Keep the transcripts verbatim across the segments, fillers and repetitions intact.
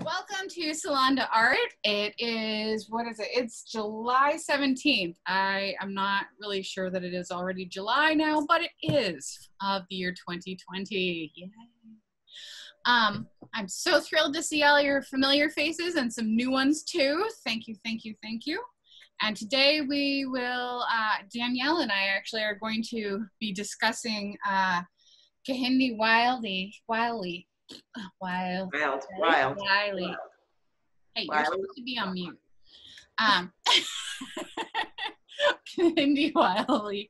Welcome to Salon d'Art. It is, what is it? It's July seventeenth. I am not really sure that it is already July now, but it is of the year twenty twenty. Yay. Um, I'm so thrilled to see all your familiar faces and some new ones too. Thank you, thank you, thank you. And today we will, uh, Danielle and I actually are going to be discussing uh, Kehinde Wiley, Wiley. Wild, wild, wild, Wiley. Wild. Hey, wild. You're supposed to be on mute. Um, Kehinde Wiley,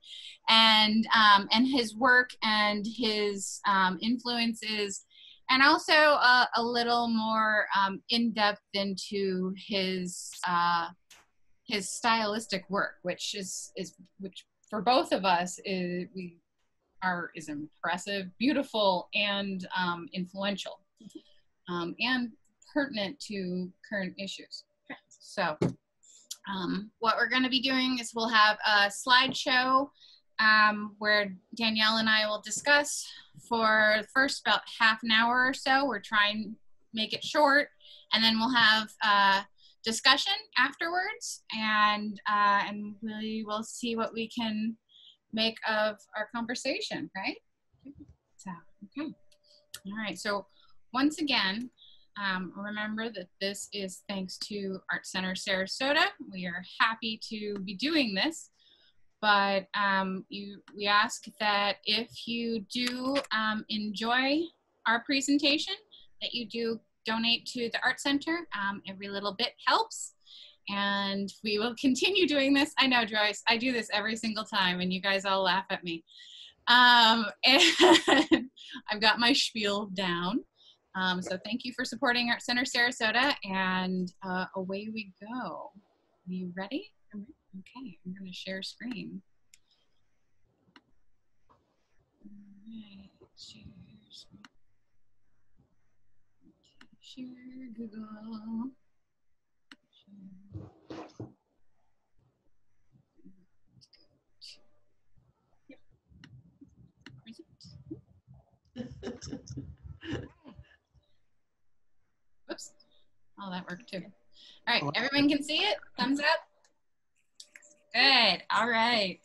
and um, and his work and his um, influences, and also uh, a little more um, in depth into his uh, his stylistic work, which is is which for both of us is we. Art is impressive, beautiful, and um, influential, um, and pertinent to current issues. So um, what we're going to be doing is we'll have a slideshow um, where Danielle and I will discuss for the first about half an hour or so. We're trying to make it short, and then we'll have a discussion afterwards, and, uh, and we will see what we can make of our conversation, right? So, okay. All right, so once again, um, remember that this is thanks to Art Center Sarasota. We are happy to be doing this, but um, you, we ask that if you do um, enjoy our presentation, that you do donate to the Art Center. Um, every little bit helps. And we will continue doing this. I know, Joyce, I do this every single time and you guys all laugh at me. Um, and I've got my spiel down. Um, so thank you for supporting Art Center Sarasota, and uh, away we go. Are you ready? Okay, I'm gonna share screen. All right, share screen. Okay, share Google. Oops. Oh, that worked too. All right, everyone can see it? Thumbs up? Good. All right.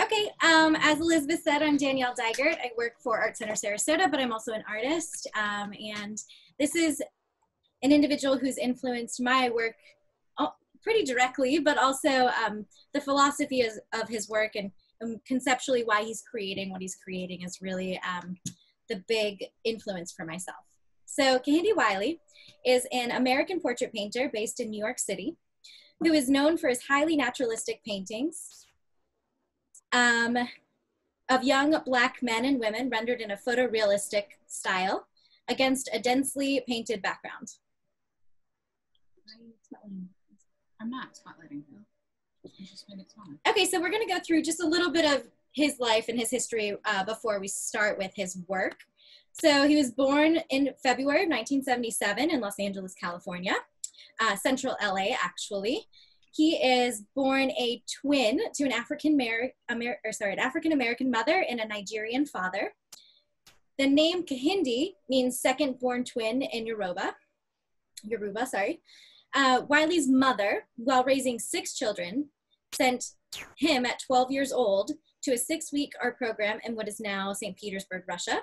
Okay, um, as Elizabeth said, I'm Danielle Dygert. I work for Art Center Sarasota, but I'm also an artist. Um, and this is an individual who's influenced my work pretty directly, but also um, the philosophy is, of his work and, and conceptually why he's creating what he's creating is really um, the big influence for myself. So Kehinde Wiley is an American portrait painter based in New York City, who is known for his highly naturalistic paintings um, of young Black men and women rendered in a photorealistic style against a densely painted background. I'm not spotlighting though. I just made it smaller. Okay, so we're going to go through just a little bit of his life and his history uh, before we start with his work. So he was born in February of nineteen seventy-seven in Los Angeles, California, uh, Central L A actually. He is born a twin to an African Amer Amer or sorry, an African American mother and a Nigerian father. The name Kehinde means second born twin in Yoruba. Yoruba, sorry. Uh, Wiley's mother, while raising six children, sent him at twelve years old to a six-week art program in what is now Saint Petersburg, Russia.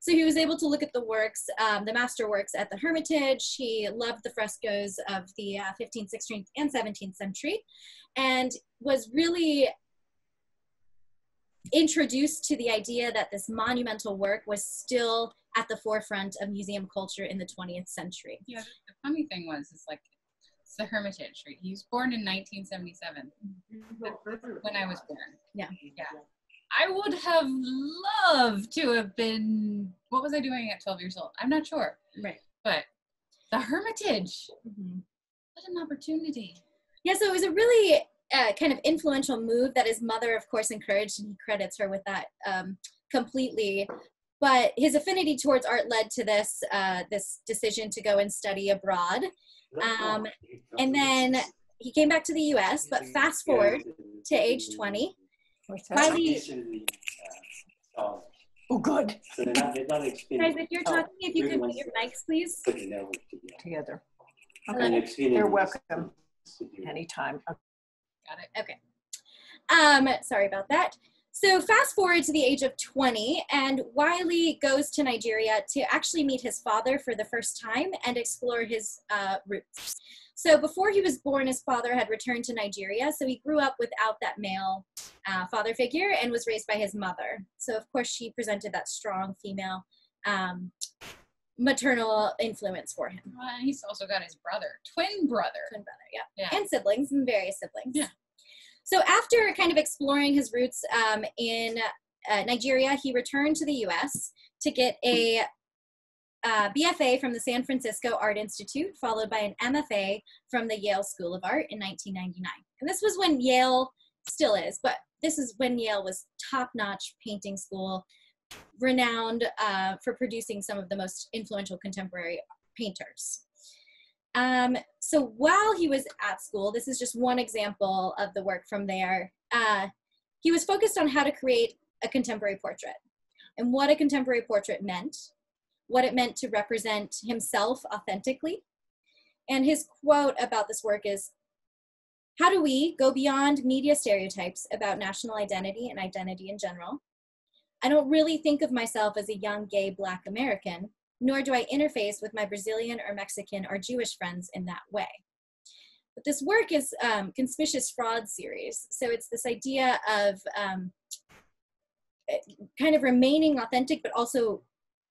So he was able to look at the works, um, the master works at the Hermitage. He loved the frescoes of the uh, fifteenth, sixteenth, and seventeenth century, and was really introduced to the idea that this monumental work was still at the forefront of museum culture in the twentieth century. Yeah, the funny thing was, it's like, it's the Hermitage, right? He was born in nineteen seventy-seven, when I was born. Yeah. Yeah. I would have loved to have been, what was I doing at twelve years old? I'm not sure. Right. But the Hermitage, mm-hmm. What an opportunity. Yeah, so it was a really uh, kind of influential move that his mother, of course, encouraged, and he credits her with that um, completely. But his affinity towards art led to this, uh, this decision to go and study abroad. Um, and then he came back to the U S, but fast forward to age twenty. Wiley, Oh, good. So they're not, they're not guys, if you're talking, oh, if you can put your mics, please. Together. Okay. You're welcome. Anytime. Okay. Got it. Okay. Um, sorry about that. So fast forward to the age of twenty, and Wiley goes to Nigeria to actually meet his father for the first time and explore his uh, roots. So before he was born, his father had returned to Nigeria, so he grew up without that male uh, father figure and was raised by his mother. So of course she presented that strong female um, maternal influence for him. Well, and he's also got his brother, twin brother. Twin brother, yeah. yeah. And siblings, and various siblings. Yeah. So after kind of exploring his roots um, in uh, Nigeria, he returned to the U S to get a uh, B F A from the San Francisco Art Institute, followed by an M F A from the Yale School of Art in nineteen ninety-nine. And this was when Yale still is, but this is when Yale was top-notch painting school, renowned uh, for producing some of the most influential contemporary painters. Um, so while he was at school, this is just one example of the work from there, uh, he was focused on how to create a contemporary portrait and what a contemporary portrait meant, what it meant to represent himself authentically. And his quote about this work is, "How do we go beyond media stereotypes about national identity and identity in general? I don't really think of myself as a young gay Black American, nor do I interface with my Brazilian or Mexican or Jewish friends in that way." But this work is um, Conspicuous Fraud series. So it's this idea of um, kind of remaining authentic, but also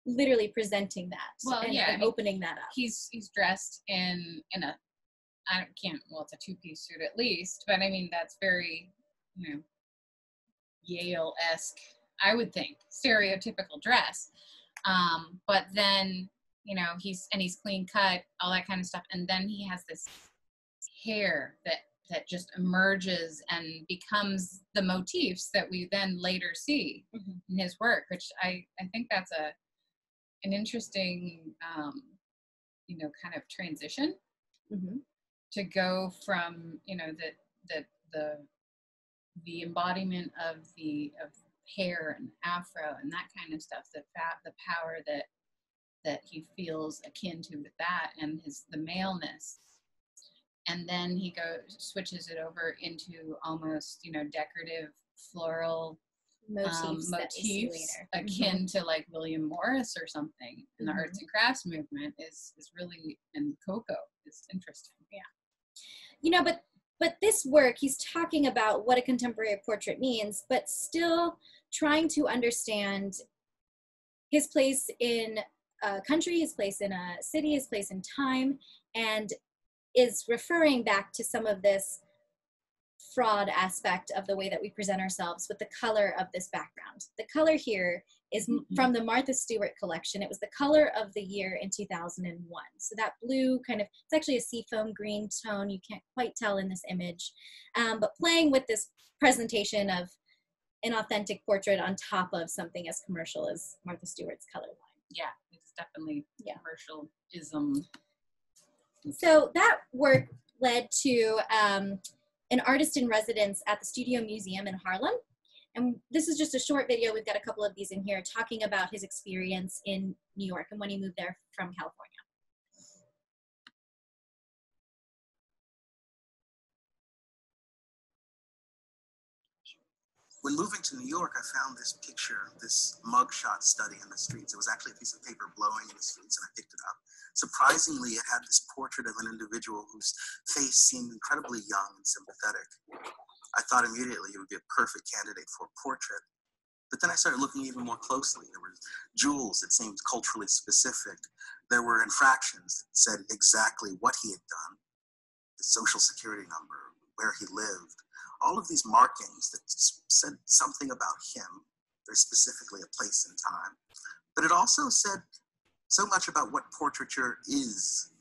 literally presenting that well, and, yeah, and I mean, opening that up. He's he's dressed in in a I don't, can't well it's a two piece suit at least, but I mean that's very you know Yale-esque, I would think, stereotypical dress. Um, but then, you know, he's, and he's clean cut, all that kind of stuff. And then he has this hair that, that just emerges and becomes the motifs that we then later see mm-hmm. in his work, which I, I think that's a, an interesting, um, you know, kind of transition mm-hmm. to go from, you know, the, the, the, the embodiment of the, of hair and afro and that kind of stuff, the the power that that he feels akin to with that and his the maleness, and then he goes switches it over into almost you know decorative floral motifs, um, motifs akin mm-hmm. to like William Morris or something in the mm-hmm. arts and crafts movement is is really and Coco is interesting yeah you know but but this work he's talking about what a contemporary portrait means, but still trying to understand his place in a country, his place in a city, his place in time, and is referring back to some of this fraud aspect of the way that we present ourselves with the color of this background. The color here is mm-hmm. from the Martha Stewart collection. It was the color of the year in two thousand one. So that blue kind of, it's actually a seafoam green tone. You can't quite tell in this image, um, but playing with this presentation of an authentic portrait on top of something as commercial as Martha Stewart's color line. Yeah, it's definitely yeah. commercialism. So that work led to um, an artist in residence at the Studio Museum in Harlem. And this is just a short video. We've got a couple of these in here talking about his experience in New York and when he moved there from California. When moving to New York, I found this picture, this mugshot study in the streets. It was actually a piece of paper blowing in the streets, and I picked it up. Surprisingly, it had this portrait of an individual whose face seemed incredibly young and sympathetic. I thought immediately it would be a perfect candidate for a portrait. But then I started looking even more closely. There were jewels that seemed culturally specific. There were infractions that said exactly what he had done, the social security number, where he lived, all of these markings that said something about him, very specifically a place and time. But it also said so much about what portraiture is,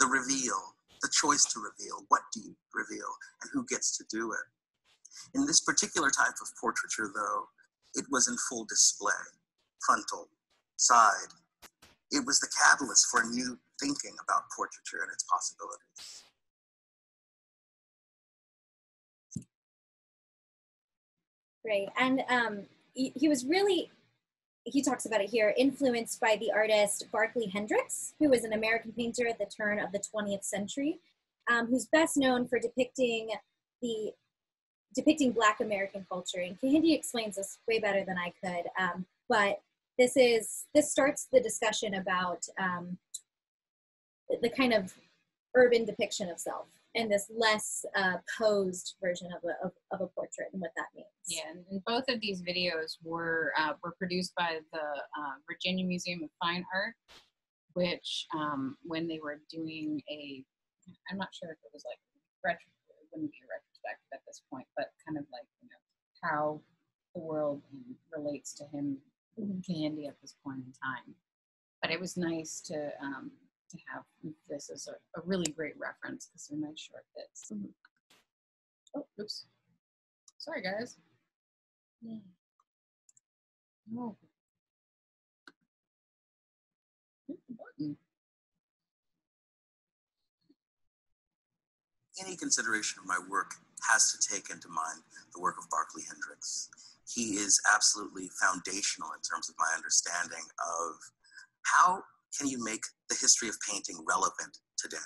the reveal, the choice to reveal, what do you reveal, and who gets to do it. In this particular type of portraiture, though, it was in full display, frontal, side. It was the catalyst for new thinking about portraiture and its possibilities. Great, and um, he, he was really he talks about it here, influenced by the artist Barkley Hendricks, who was an American painter at the turn of the twentieth century, um, who's best known for depicting the depicting Black American culture. And Kehinde explains this way better than I could, um, but this is this starts the discussion about um, the kind of urban depiction of self and this less uh, posed version of a, of, of a portrait and what that means. Yeah, and both of these videos were, uh, were produced by the uh, Virginia Museum of Fine Art, which um, when they were doing a, I'm not sure if it was like, retro, it wouldn't be a retrospective at this point, but kind of like, you know, how the world relates to him, Kehinde, at this point in time. But it was nice to, um, to have this as a, a really great reference because they're nice short bits. Mm-hmm. Oh, oops. Sorry, guys. Yeah. Oh. Hit the button. Any consideration of my work has to take into mind the work of Barkley Hendricks. He is absolutely foundational in terms of my understanding of how can you make the history of painting relevant today.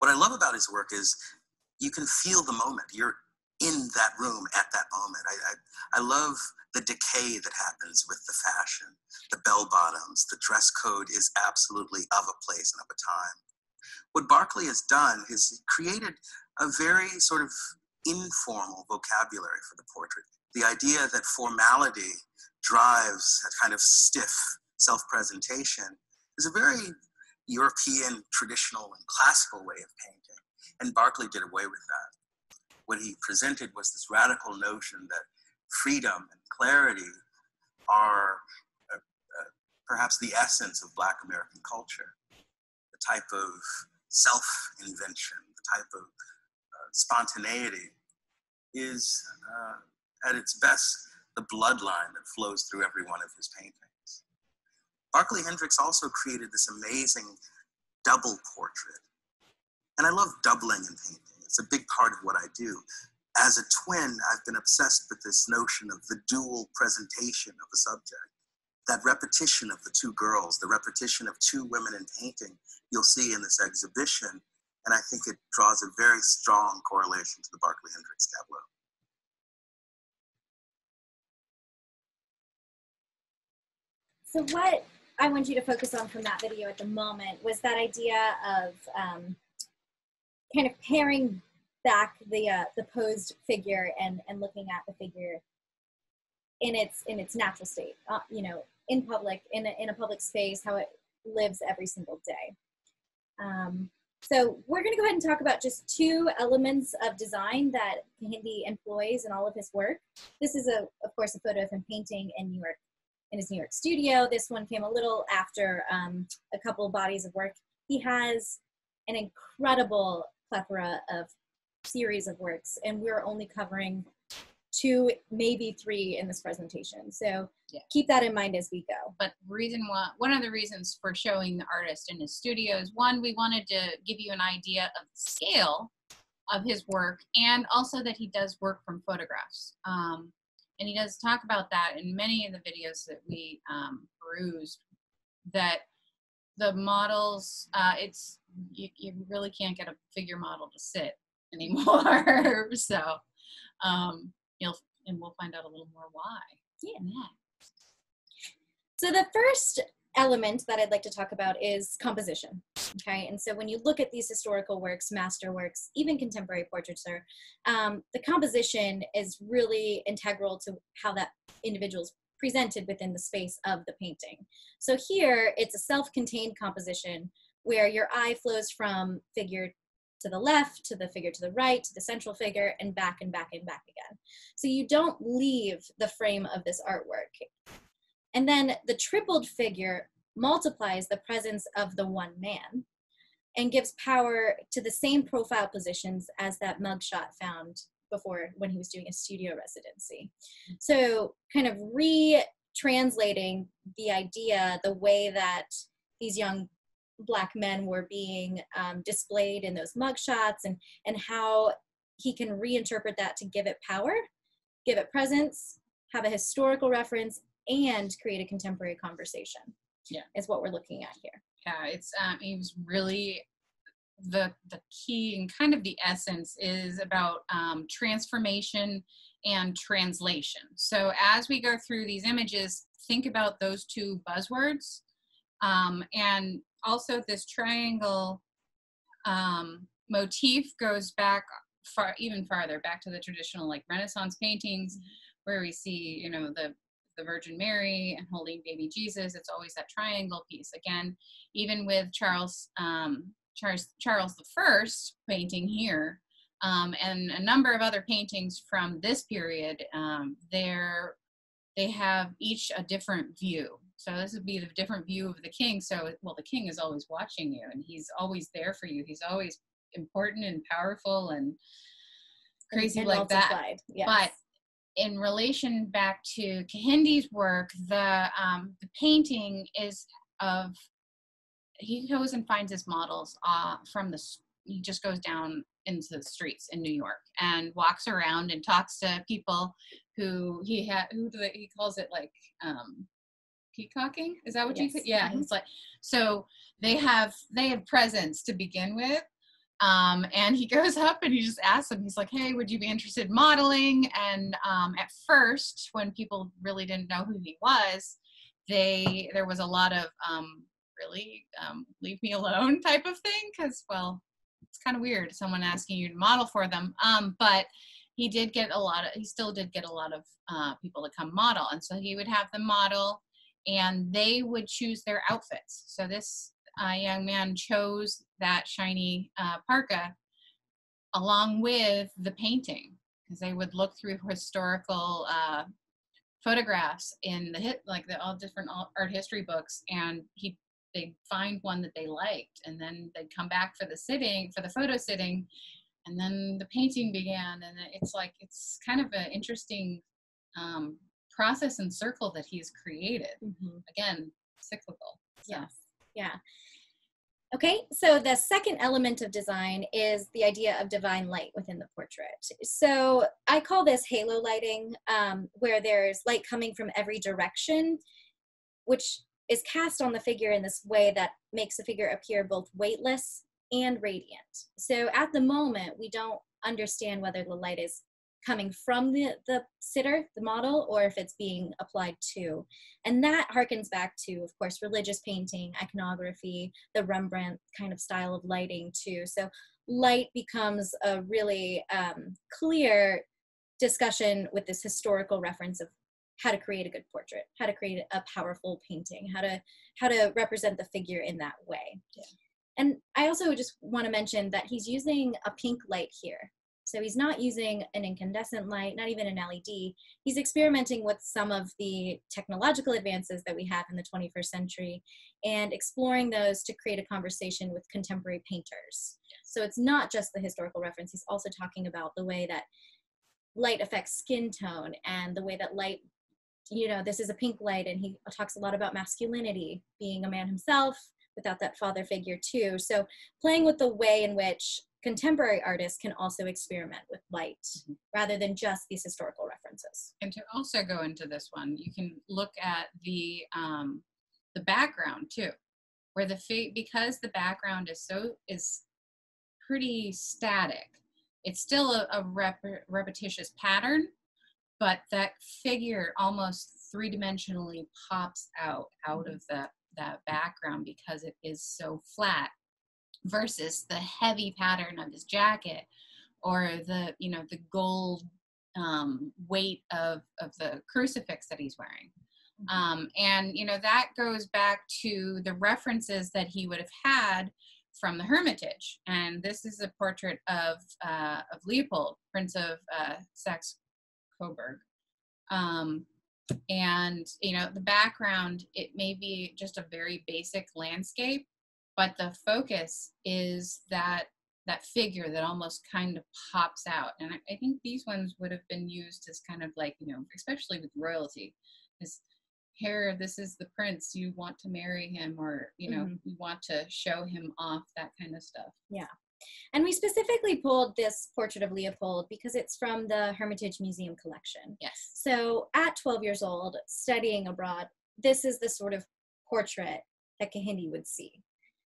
What I love about his work is you can feel the moment. You're in that room at that moment. I, I, I love the decay that happens with the fashion, the bell bottoms, the dress code is absolutely of a place and of a time. What Barkley has done is created a very sort of informal vocabulary for the portrait. The idea that formality drives a kind of stiff self-presentation is a very European, traditional, and classical way of painting, and Barkley did away with that. What he presented was this radical notion that freedom and clarity are uh, uh, perhaps the essence of Black American culture, the type of self-invention, the type of uh, spontaneity is uh, at its best the bloodline that flows through every one of his paintings. Barkley Hendricks also created this amazing double portrait. And I love doubling in painting. It's a big part of what I do. As a twin, I've been obsessed with this notion of the dual presentation of a subject. That repetition of the two girls, the repetition of two women in painting, you'll see in this exhibition. And I think it draws a very strong correlation to the Barkley Hendricks tableau. So what I want you to focus on from that video at the moment was that idea of um, kind of pairing back the uh, the posed figure and and looking at the figure in its in its natural state, uh, you know, in public, in a, in a public space, how it lives every single day. Um, so we're going to go ahead and talk about just two elements of design that Kehinde employs in all of his work. This is a of course a photo of him painting in New York. in his New York studio. This one came a little after um, a couple bodies of work. He has an incredible plethora of series of works, and we're only covering two, maybe three in this presentation. So yeah. Keep that in mind as we go. But reason why, one of the reasons for showing the artist in his studio is, one, we wanted to give you an idea of the scale of his work, and also that he does work from photographs. Um, And he does talk about that in many of the videos that we um, perused, that the models, uh, it's, you, you really can't get a figure model to sit anymore. so um, you'll, and we'll find out a little more why. Yeah. So the first element that I'd like to talk about is composition. Okay, and so when you look at these historical works, masterworks, even contemporary portraiture, um, the composition is really integral to how that individual's presented within the space of the painting. So here, it's a self-contained composition where your eye flows from figure to the left, to the figure to the right, to the central figure, and back and back and back again. So you don't leave the frame of this artwork. And then the tripled figure multiplies the presence of the one man and gives power to the same profile positions as that mugshot found before when he was doing a studio residency. So kind of re-translating the idea, the way that these young Black men were being um, displayed in those mugshots, and, and how he can reinterpret that to give it power, give it presence, have a historical reference, and create a contemporary conversation. Yeah, is what we're looking at here. Yeah, it's um, it was really the the key and kind of the essence is about um, transformation and translation. So as we go through these images, think about those two buzzwords, um, and also this triangle um, motif goes back far, even farther back to the traditional like Renaissance paintings, where we see, you know, the the Virgin Mary and holding baby Jesus. It's always that triangle piece. Again, even with Charles um, Charles Charles the First painting here, um, and a number of other paintings from this period, um, they're they have each a different view. So this would be the different view of the king. So, well, the king is always watching you, and he's always there for you. He's always important and powerful and crazy and, and like that. Yes. But in relation back to Kehinde's work, the, um, the painting is of, he goes and finds his models uh, from the, he just goes down into the streets in New York and walks around and talks to people who he had, who do they, he calls it like um, peacocking? Is that what yes. you could? Yeah, mm-hmm. It's like, so they have, they have presents to begin with. Um, and he goes up and he just asks him, he's like, hey, would you be interested in modeling? And um, at first, when people really didn't know who he was, they, there was a lot of, um, really, um, leave me alone type of thing. Cause, well, it's kind of weird, someone asking you to model for them. Um, but he did get a lot of, he still did get a lot of uh, people to come model. And so he would have them model and they would choose their outfits. So this uh, young man chose that shiny uh, parka along with the painting, because they would look through historical uh, photographs in the hit, like the all different art history books, and he they'd find one that they liked, and then they'd come back for the sitting, for the photo sitting, and then the painting began, and it's like, it's kind of an interesting um, process and circle that he's created. Mm-hmm. Again, cyclical. So. Yes, yeah. Okay, so the second element of design is the idea of divine light within the portrait. So I call this halo lighting, um, where there's light coming from every direction, which is cast on the figure in this way that makes the figure appear both weightless and radiant. So at the moment, we don't understand whether the light is coming from the, the sitter, the model, or if it's being applied to. And that harkens back to, of course, religious painting, iconography, the Rembrandt kind of style of lighting too. So light becomes a really um, clear discussion with this historical reference of how to create a good portrait, how to create a powerful painting, how to, how to represent the figure in that way. Yeah. And I also just want to mention that he's using a pink light here. So he's not using an incandescent light, not even an L E D. He's experimenting with some of the technological advances that we have in the twenty-first century and exploring those to create a conversation with contemporary painters. So it's not just the historical reference. He's also talking about the way that light affects skin tone and the way that light, you know, this is a pink light, and he talks a lot about masculinity, being a man himself without that father figure too. So playing with the way in which contemporary artists can also experiment with light, mm-hmm. rather than just these historical references. And to also go into this one, you can look at the um, the background too, where the fa because the background is so is pretty static. It's still a, a rep repetitious pattern, but that figure almost three dimensionally pops out out mm-hmm. of the that background because it is so flat. Versus the heavy pattern of his jacket, or the you know the gold um, weight of of the crucifix that he's wearing, mm-hmm. um, and you know that goes back to the references that he would have had from the Hermitage. And this is a portrait of uh, of Leopold, Prince of uh, Saxe-Coburg, um, and you know the background. It may be just a very basic landscape. But the focus is that that figure that almost kind of pops out. And I, I think these ones would have been used as kind of like, you know, especially with royalty. This, here, this is the prince, you want to marry him, or, you know, mm-hmm. you want to show him off, that kind of stuff. Yeah. And we specifically pulled this portrait of Leopold because it's from the Hermitage Museum collection. Yes. So at twelve years old, studying abroad, this is the sort of portrait that Kehinde would see.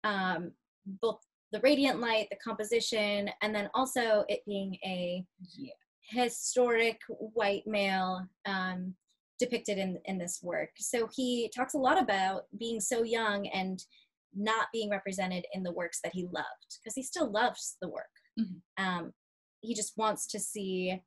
Um, both the radiant light, the composition, and then also it being a yeah. historic white male um, depicted in, in this work. So he talks a lot about being so young and not being represented in the works that he loved, because he still loves the work. Mm-hmm. Um, he just wants to see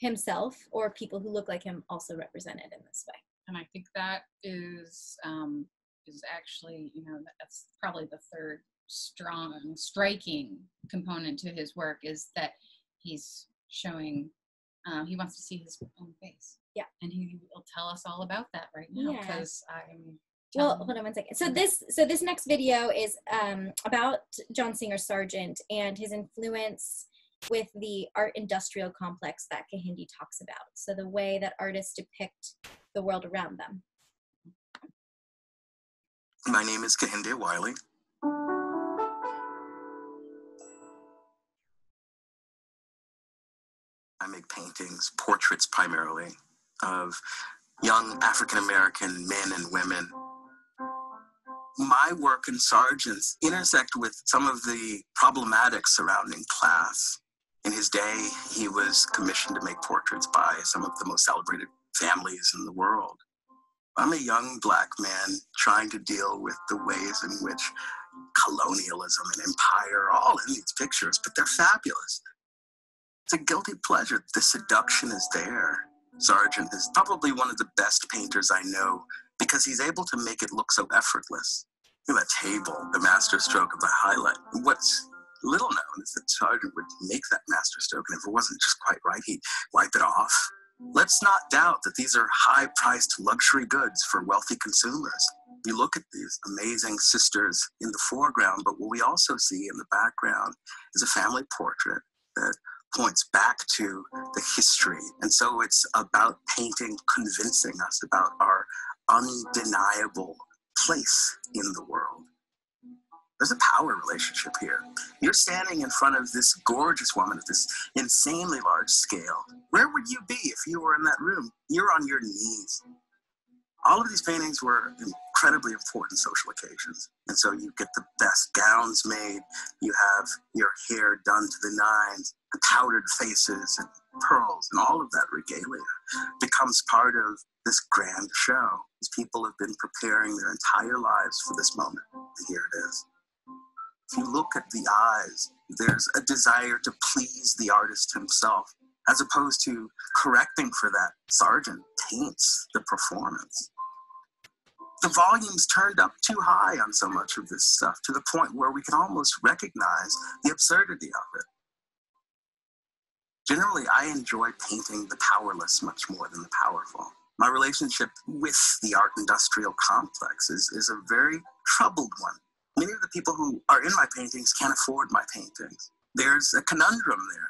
himself or people who look like him also represented in this way. And I think that is um, is actually, you know, that's probably the third strong, striking component to his work, is that he's showing, uh, he wants to see his own face. Yeah. And he will tell us all about that right now, because yeah. I'm... Well, hold on one second. So this, so this next video is um, about John Singer Sargent and his influence with the art industrial complex that Kehinde talks about. So the way that artists depict the world around them. My name is Kehinde Wiley. I make paintings, portraits primarily, of young African-American men and women. My work in Sargent's intersect with some of the problematic surrounding class. In his day, he was commissioned to make portraits by some of the most celebrated families in the world. I'm a young Black man trying to deal with the ways in which colonialism and empire are all in these pictures, but they're fabulous. It's a guilty pleasure. The seduction is there. Sargent is probably one of the best painters I know, because he's able to make it look so effortless. You know, that table, the masterstroke of the highlight. What's little known is that Sargent would make that masterstroke, and if it wasn't just quite right, he'd wipe it off. Let's not doubt that these are high-priced luxury goods for wealthy consumers. You look at these amazing sisters in the foreground, but what we also see in the background is a family portrait that points back to the history. And so it's about painting, convincing us about our undeniable place in the world. There's a power relationship here. You're standing in front of this gorgeous woman at this insanely large scale. Where would you be if you were in that room? You're on your knees. All of these paintings were incredibly important social occasions. And so you get the best gowns made, you have your hair done to the nines, the powdered faces and pearls, and all of that regalia becomes part of this grand show. These people have been preparing their entire lives for this moment, and here it is. If you look at the eyes, there's a desire to please the artist himself, as opposed to correcting for that. Sargent paints the performance. The volume's turned up too high on so much of this stuff, to the point where we can almost recognize the absurdity of it. Generally, I enjoy painting the powerless much more than the powerful. My relationship with the art industrial complex is, is a very troubled one. Many of the people who are in my paintings can't afford my paintings. There's a conundrum there.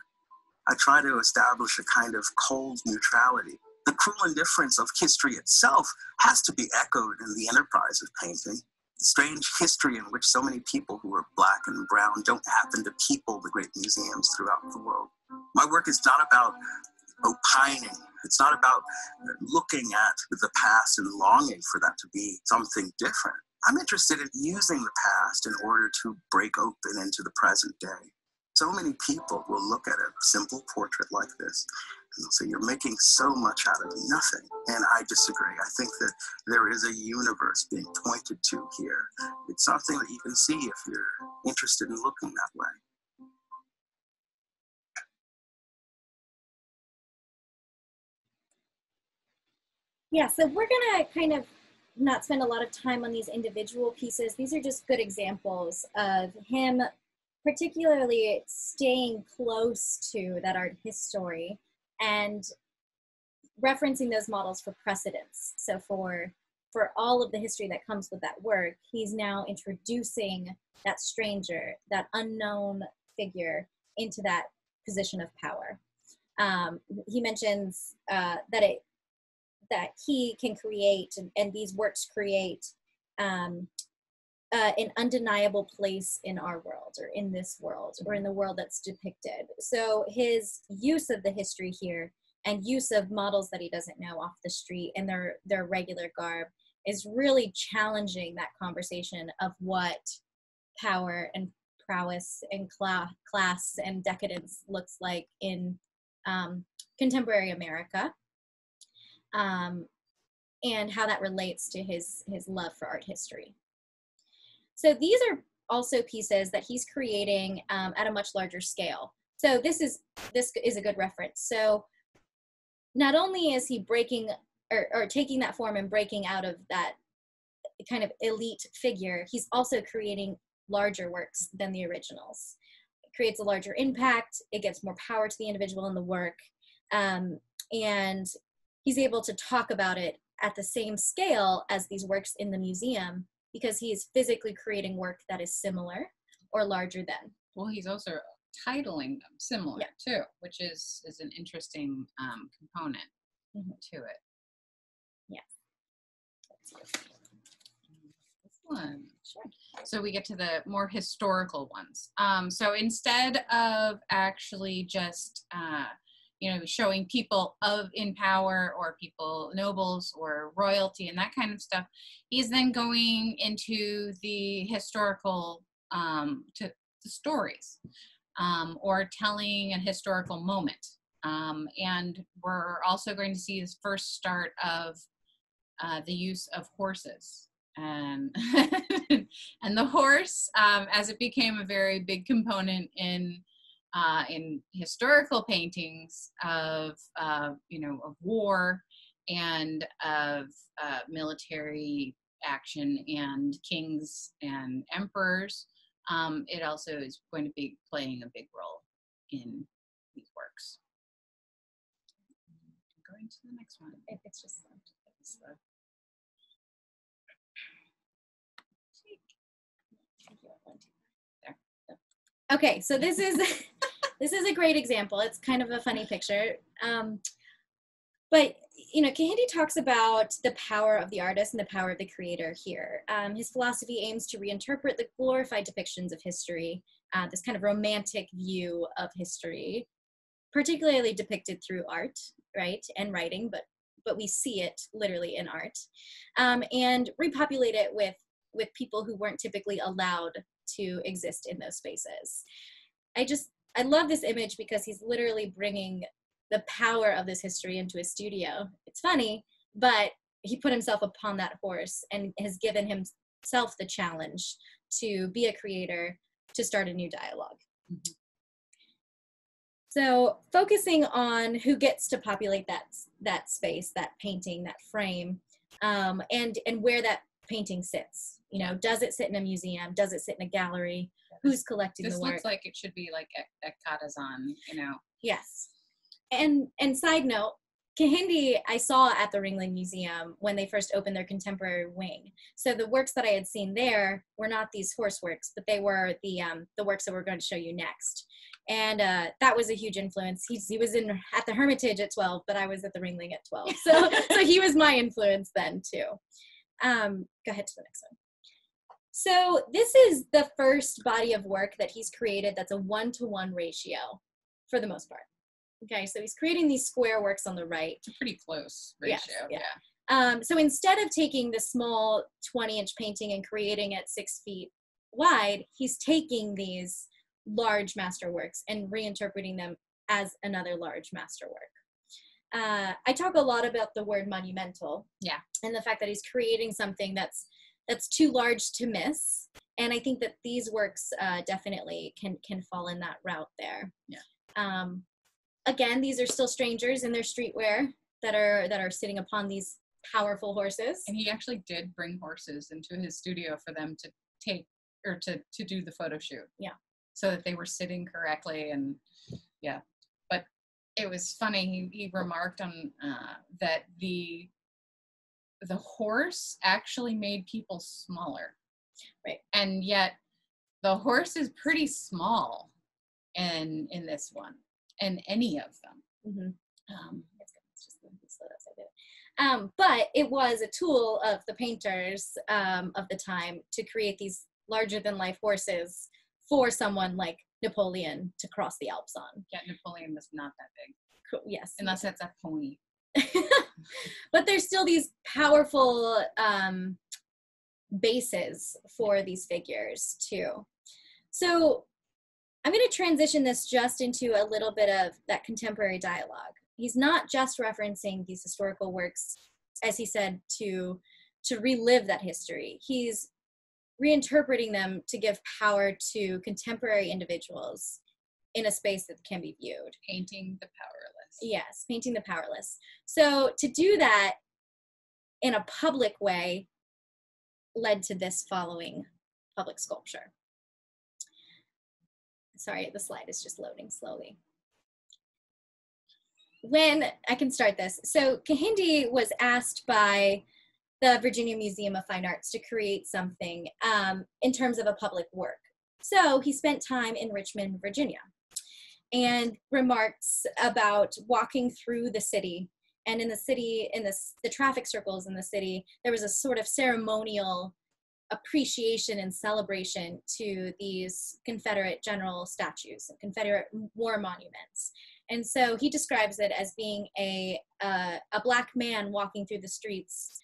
I try to establish a kind of cold neutrality. The cruel indifference of history itself has to be echoed in the enterprise of painting. The strange history in which so many people who are Black and brown don't happen to people the great museums throughout the world. My work is not about opining. It's not about looking at the past and longing for that to be something different. I'm interested in using the past in order to break open into the present day. So many people will look at a simple portrait like this and they'll say, you're making so much out of nothing. And I disagree. I think that there is a universe being pointed to here. It's something that you can see if you're interested in looking that way. Yeah, so we're gonna kind of not spend a lot of time on these individual pieces. These are just good examples of him particularly staying close to that art history and referencing those models for precedence. So for, for all of the history that comes with that work, he's now introducing that stranger, that unknown figure, into that position of power. Um, he mentions uh, that it, that he can create and, and these works create um, uh, an undeniable place in our world, or in this world, or in the world that's depicted. So his use of the history here and use of models that he doesn't know off the street and their, their regular garb is really challenging that conversation of what power and prowess and cla class and decadence looks like in um, contemporary America, um, and how that relates to his, his love for art history. So these are also pieces that he's creating um, at a much larger scale. So this is, this is a good reference. So not only is he breaking or, or taking that form and breaking out of that kind of elite figure, he's also creating larger works than the originals. It creates a larger impact, it gets more power to the individual in the work, um, and he's able to talk about it at the same scale as these works in the museum because he is physically creating work that is similar or larger than. Well, he's also titling them similar, yeah, too, which is is an interesting um, component, mm-hmm, to it. Yeah. This one. Sure. So we get to the more historical ones. Um, so instead of actually just uh, you know, showing people of in power or people, nobles or royalty and that kind of stuff, he's then going into the historical um, to, to stories. Um, or telling a historical moment. Um, and we're also going to see this first start of uh, the use of horses. And, and the horse, um, as it became a very big component in, uh, in historical paintings of, uh, you know, of war and of uh, military action and kings and emperors, Um, it also is going to be playing a big role in these works. Going to the next one. If it's just left. Okay, so this is this is a great example. It's kind of a funny picture, um, but you know, Kehinde talks about the power of the artist and the power of the creator here. Um, his philosophy aims to reinterpret the glorified depictions of history, uh, this kind of romantic view of history, particularly depicted through art, right, and writing, but, but we see it literally in art, um, and repopulate it with, with people who weren't typically allowed to exist in those spaces. I just, I love this image because he's literally bringing the power of this history into his studio. It's funny, but he put himself upon that horse and has given himself the challenge to be a creator, to start a new dialogue. Mm-hmm. So focusing on who gets to populate that, that space, that painting, that frame, um, and, and where that painting sits. You know, does it sit in a museum? Does it sit in a gallery? Who's collecting this the work? This looks like it should be like a, a Katazan, you know? Yes. And, and side note, Kehinde I saw at the Ringling Museum when they first opened their contemporary wing. So the works that I had seen there were not these horse works, but they were the, um, the works that we're going to show you next. And uh, that was a huge influence. He, he was in, at the Hermitage at twelve, but I was at the Ringling at twelve. So, so he was my influence then too. Um, go ahead to the next one. So this is the first body of work that he's created that's a one-to-one ratio for the most part. Okay, so he's creating these square works on the right. It's a pretty close ratio, yes, yeah. yeah. Um, so instead of taking the small twenty inch painting and creating it six feet wide, he's taking these large masterworks and reinterpreting them as another large masterwork. Uh, I talk a lot about the word monumental. Yeah. And the fact that he's creating something that's, that's too large to miss. And I think that these works uh, definitely can, can fall in that route there. Yeah. Um, Again, these are still strangers in their streetwear that are that are sitting upon these powerful horses. And he actually did bring horses into his studio for them to take or to to do the photo shoot. Yeah. So that they were sitting correctly, and yeah. But it was funny. He, he remarked on uh, that the the horse actually made people smaller. Right. And yet the horse is pretty small in in this one. And any of them. Mm-hmm. um, Um, but it was a tool of the painters um, of the time to create these larger than life horses for someone like Napoleon to cross the Alps on. Yeah, Napoleon was not that big. Cool. Yes. Unless it's a pony. But there's still these powerful um, bases for these figures too. So I'm going to transition this just into a little bit of that contemporary dialogue. He's not just referencing these historical works, as he said, to, to relive that history. He's reinterpreting them to give power to contemporary individuals in a space that can be viewed. Painting the powerless. Yes, painting the powerless. So to do that in a public way led to this following public sculpture. Sorry, the slide is just loading slowly. When I can start this. So Kehinde was asked by the Virginia Museum of Fine Arts to create something um, in terms of a public work. So he spent time in Richmond, Virginia, and remarks about walking through the city. And in the city, in the, the traffic circles in the city, there was a sort of ceremonial appreciation and celebration to these Confederate general statues and Confederate war monuments. And so he describes it as being a, uh, a black man walking through the streets,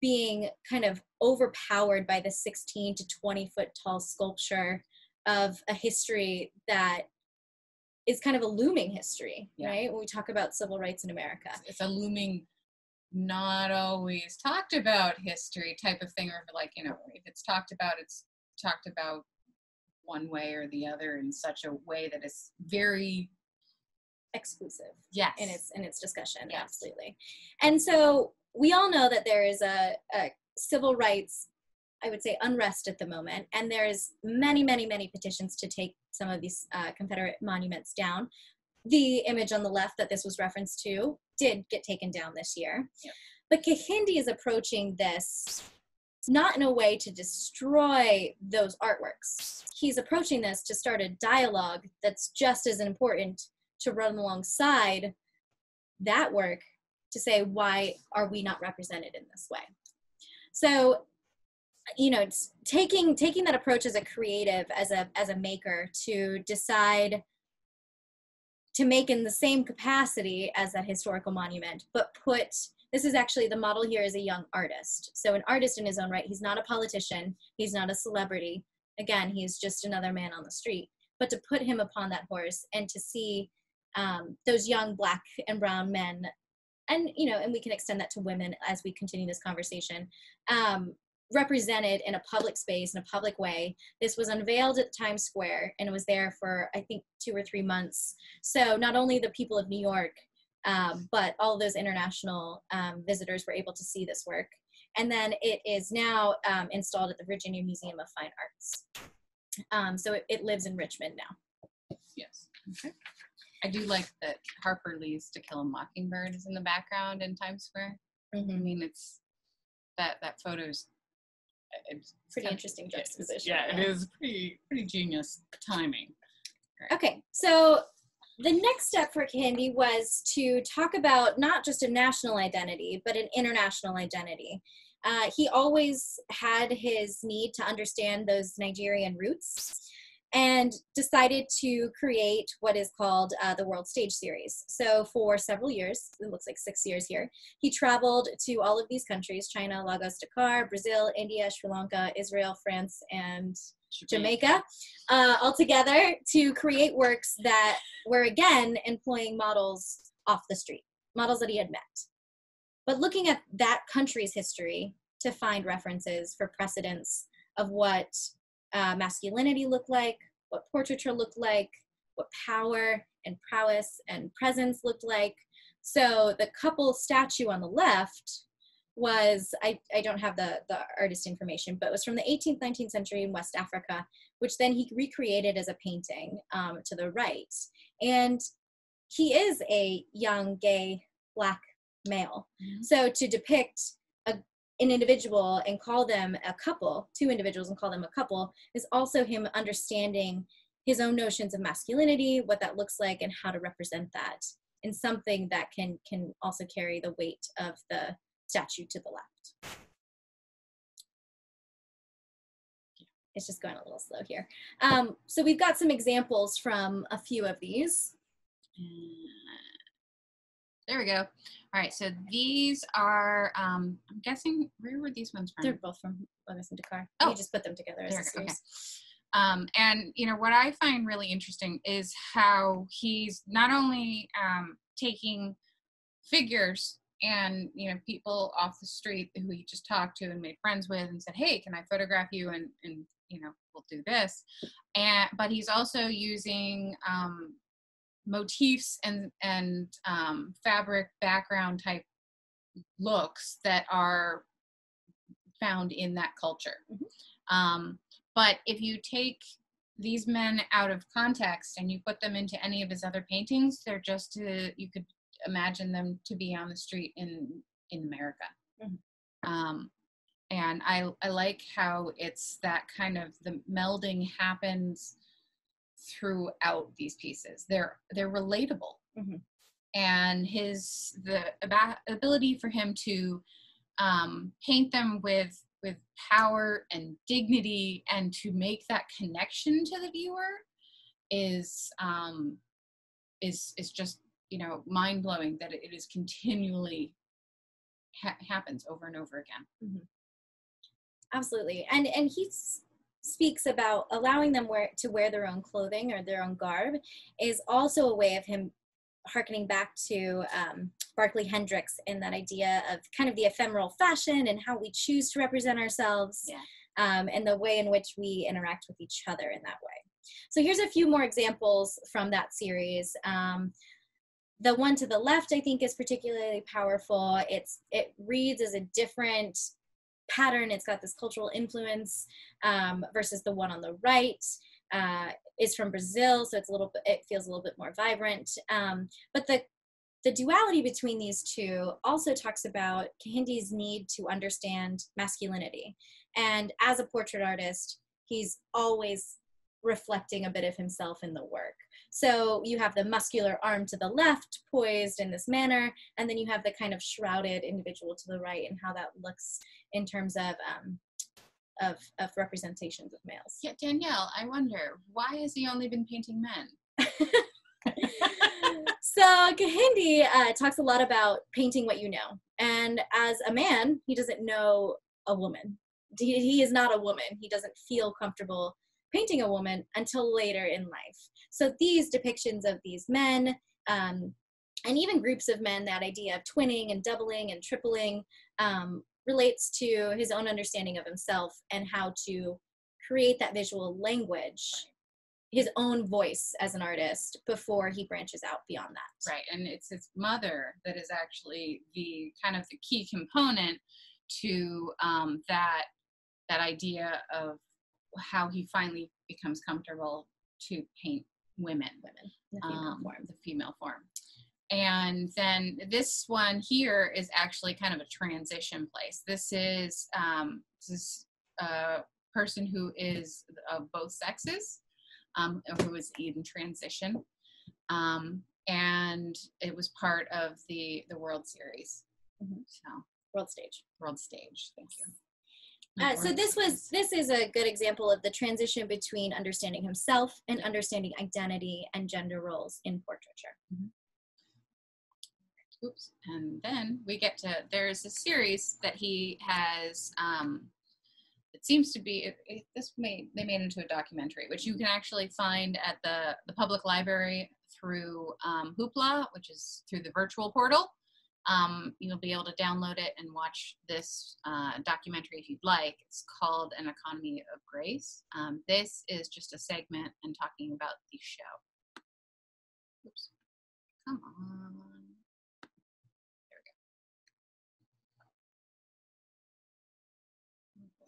being kind of overpowered by the sixteen to twenty foot tall sculpture of a history that is kind of a looming history, yeah. Right? When we talk about civil rights in America. It's a looming, not always talked about history type of thing, or like, you know, if it's talked about, it's talked about one way or the other in such a way that is very exclusive. Yes. In its, in its discussion, yes. Absolutely. And so we all know that there is a, a civil rights, I would say, unrest at the moment, and there's many, many, many petitions to take some of these uh, Confederate monuments down. The image on the left that this was referenced to did get taken down this year. Yep. But Kehinde is approaching this not in a way to destroy those artworks. He's approaching this to start a dialogue that's just as important to run alongside that work to say, why are we not represented in this way? So, you know, taking taking that approach as a creative, as a as a maker, to decide to make in the same capacity as that historical monument, but put, this is actually, the model here is a young artist. So an artist in his own right, he's not a politician, he's not a celebrity. Again, he's just another man on the street. But to put him upon that horse and to see um, those young black and brown men, and, you know, and we can extend that to women as we continue this conversation, um, represented in a public space, in a public way. This was unveiled at Times Square, and it was there for, I think, two or three months. So not only the people of New York, um, but all those international um, visitors were able to see this work. And then it is now um, installed at the Virginia Museum of Fine Arts. Um, so it, it lives in Richmond now. Yes. Okay. I do like that Harper Lee's To Kill a Mockingbird is in the background in Times Square. Mm-hmm. I mean, it's that that photo's it's pretty interesting juxtaposition. Yeah, it is pretty pretty genius timing. Right. Okay, so the next step for Kehinde was to talk about not just a national identity, but an international identity. Uh, he always had his need to understand those Nigerian roots and decided to create what is called uh, the World Stage Series. So for several years, it looks like six years here, he traveled to all of these countries, China, Lagos, Dakar, Brazil, India, Sri Lanka, Israel, France, and Jamaica, uh, all together to create works that were, again, employing models off the street, models that he had met. But looking at that country's history to find references for precedents of what uh, masculinity looked like, what portraiture looked like, what power and prowess and presence looked like. So the couple statue on the left was, I, I don't have the, the artist information, but it was from the eighteenth, nineteenth century in West Africa, which then he recreated as a painting um, to the right. And he is a young, gay, black male. Mm-hmm. So to depict a, an individual and call them a couple, two individuals and call them a couple, is also him understanding his own notions of masculinity, what that looks like, and how to represent that in something that can, can also carry the weight of the statue to the left. It's just going a little slow here. Um, so we've got some examples from a few of these. There we go. All right, so these are, um, I'm guessing, where were these ones from? They're both from Willis and Dakar. Oh. We just put them together as a series. Okay. Um, and, you know, what I find really interesting is how he's not only um, taking figures and, you know, people off the street who he just talked to and made friends with and said, hey, can I photograph you? And, and you know, we'll do this. And, but he's also using um, motifs and, and um, fabric background type looks that are found in that culture. Mm-hmm. um, but if you take these men out of context and you put them into any of his other paintings, they're just, to, you could imagine them to be on the street in, in America. Mm-hmm. um, and I, I like how it's that kind of, the melding happens throughout these pieces. They're, they're relatable. Mm-hmm. And his, the ability for him to um, paint them with, with power and dignity and to make that connection to the viewer is, um, is, is just, you know, mind-blowing that it is continually ha happens over and over again. Mm-hmm. Absolutely. And, and he speaks about allowing them wear, to wear their own clothing or their own garb is also a way of him harkening back to um, Barkley Hendricks and that idea of kind of the ephemeral fashion and how we choose to represent ourselves. Yeah. um, and the way in which we interact with each other in that way. So here's a few more examples from that series. Um, The one to the left, I think, is particularly powerful. It's, it reads as a different pattern. It's got this cultural influence um, versus the one on the right. Uh, is from Brazil, so it's a little bit, it feels a little bit more vibrant. Um, but the, the duality between these two also talks about Kehinde's need to understand masculinity. And as a portrait artist, he's always reflecting a bit of himself in the work. So you have the muscular arm to the left poised in this manner, and then you have the kind of shrouded individual to the right and how that looks in terms of um, of, of representations of males. Yeah, Danielle, I wonder, why has he only been painting men? So Kehinde uh, talks a lot about painting what you know. And as a man, he doesn't know a woman. He, he is not a woman. He doesn't feel comfortable painting a woman until later in life. So these depictions of these men, um, and even groups of men, that idea of twinning and doubling and tripling um, relates to his own understanding of himself and how to create that visual language, his own voice as an artist, before he branches out beyond that. Right, and it's his mother that is actually the kind of the key component to um, that, that idea of how he finally becomes comfortable to paint women, women, the female, um, form. The female form. And then this one here is actually kind of a transition place. This is um, this is a person who is of both sexes, um, who is in transition, um, and it was part of the the World Series. Mm-hmm. So World Stage, World Stage. Thank you. Uh, so this was, this is a good example of the transition between understanding himself and understanding identity and gender roles in portraiture. Mm-hmm. Oops. And then we get to, there's a series that he has, um, it seems to be, it, it, this made, they made into a documentary, which you can actually find at the, the public library through um, Hoopla, which is through the virtual portal. Um, you'll be able to download it and watch this uh, documentary if you'd like. It's called An Economy of Grace. Um, this is just a segment and talking about the show. Oops. Come on. There we go.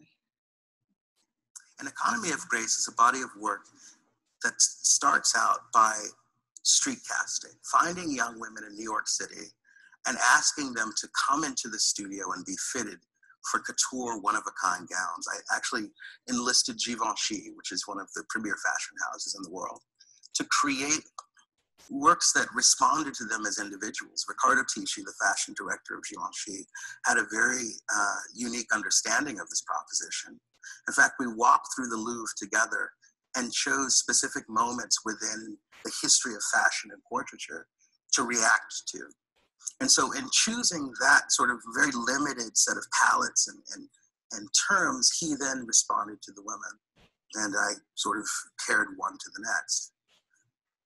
Okay. An Economy of Grace is a body of work that starts out by street casting, finding young women in New York City and asking them to come into the studio and be fitted for couture one-of-a-kind gowns. I actually enlisted Givenchy, which is one of the premier fashion houses in the world, to create works that responded to them as individuals. Riccardo Tisci, the fashion director of Givenchy, had a very uh, unique understanding of this proposition. In fact, we walked through the Louvre together and chose specific moments within the history of fashion and portraiture to react to. And so in choosing that sort of very limited set of palettes and, and, and terms, he then responded to the women, and I sort of paired one to the next.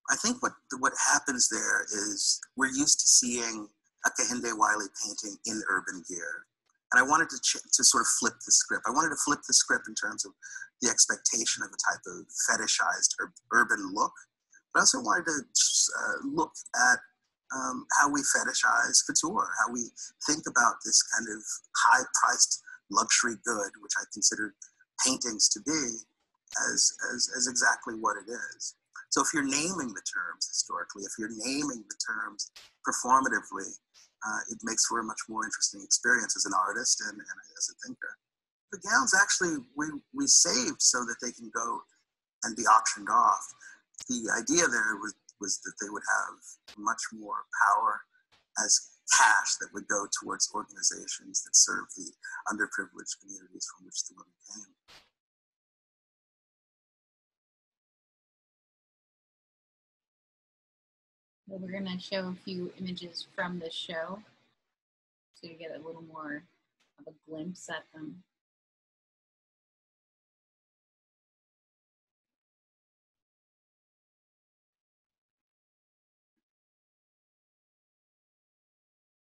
I think what, what happens there is we're used to seeing a Kehinde Wiley painting in urban gear. And I wanted to, ch to sort of flip the script. I wanted to flip the script in terms of the expectation of a type of fetishized ur urban look. But I also wanted to uh, look at um, how we fetishize couture, how we think about this kind of high-priced luxury good, which I considered paintings to be, as, as, as exactly what it is. So if you're naming the terms historically, if you're naming the terms performatively, Uh, it makes for a much more interesting experience as an artist and, and as a thinker. The gowns actually we, we saved so that they can go and be auctioned off. The idea there was, was that they would have much more power as cash that would go towards organizations that serve the underprivileged communities from which the women came. Well, we're going to show a few images from the show so you get a little more of a glimpse at them.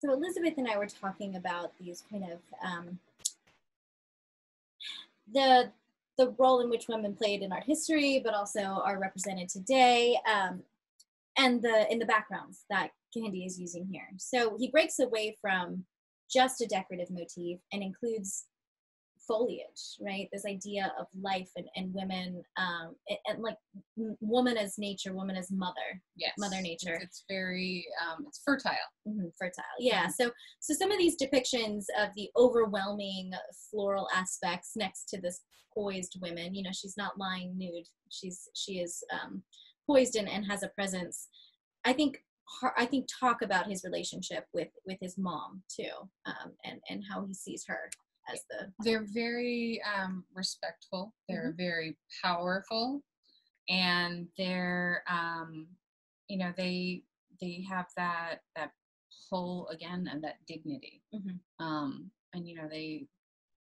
So Elizabeth and I were talking about these kind of um, the the role in which women played in art history, but also are represented today. Um, and the in the backgrounds that Kehinde is using here. So he breaks away from just a decorative motif and includes foliage, right? This idea of life and, and women, um, and, and like woman as nature, woman as mother, yes. Mother nature. It's, it's very, um, it's fertile. Mm-hmm, fertile, yeah. Mm-hmm. So, so some of these depictions of the overwhelming floral aspects next to this poised woman, you know, she's not lying nude, she's, she is, um, poised and, and has a presence. I think I think talk about his relationship with with his mom too, um, and and how he sees her as the. They're very um, respectful. They're mm-hmm. very powerful, and they're um, you know they they have that that pull again and that dignity, mm-hmm. um, and you know they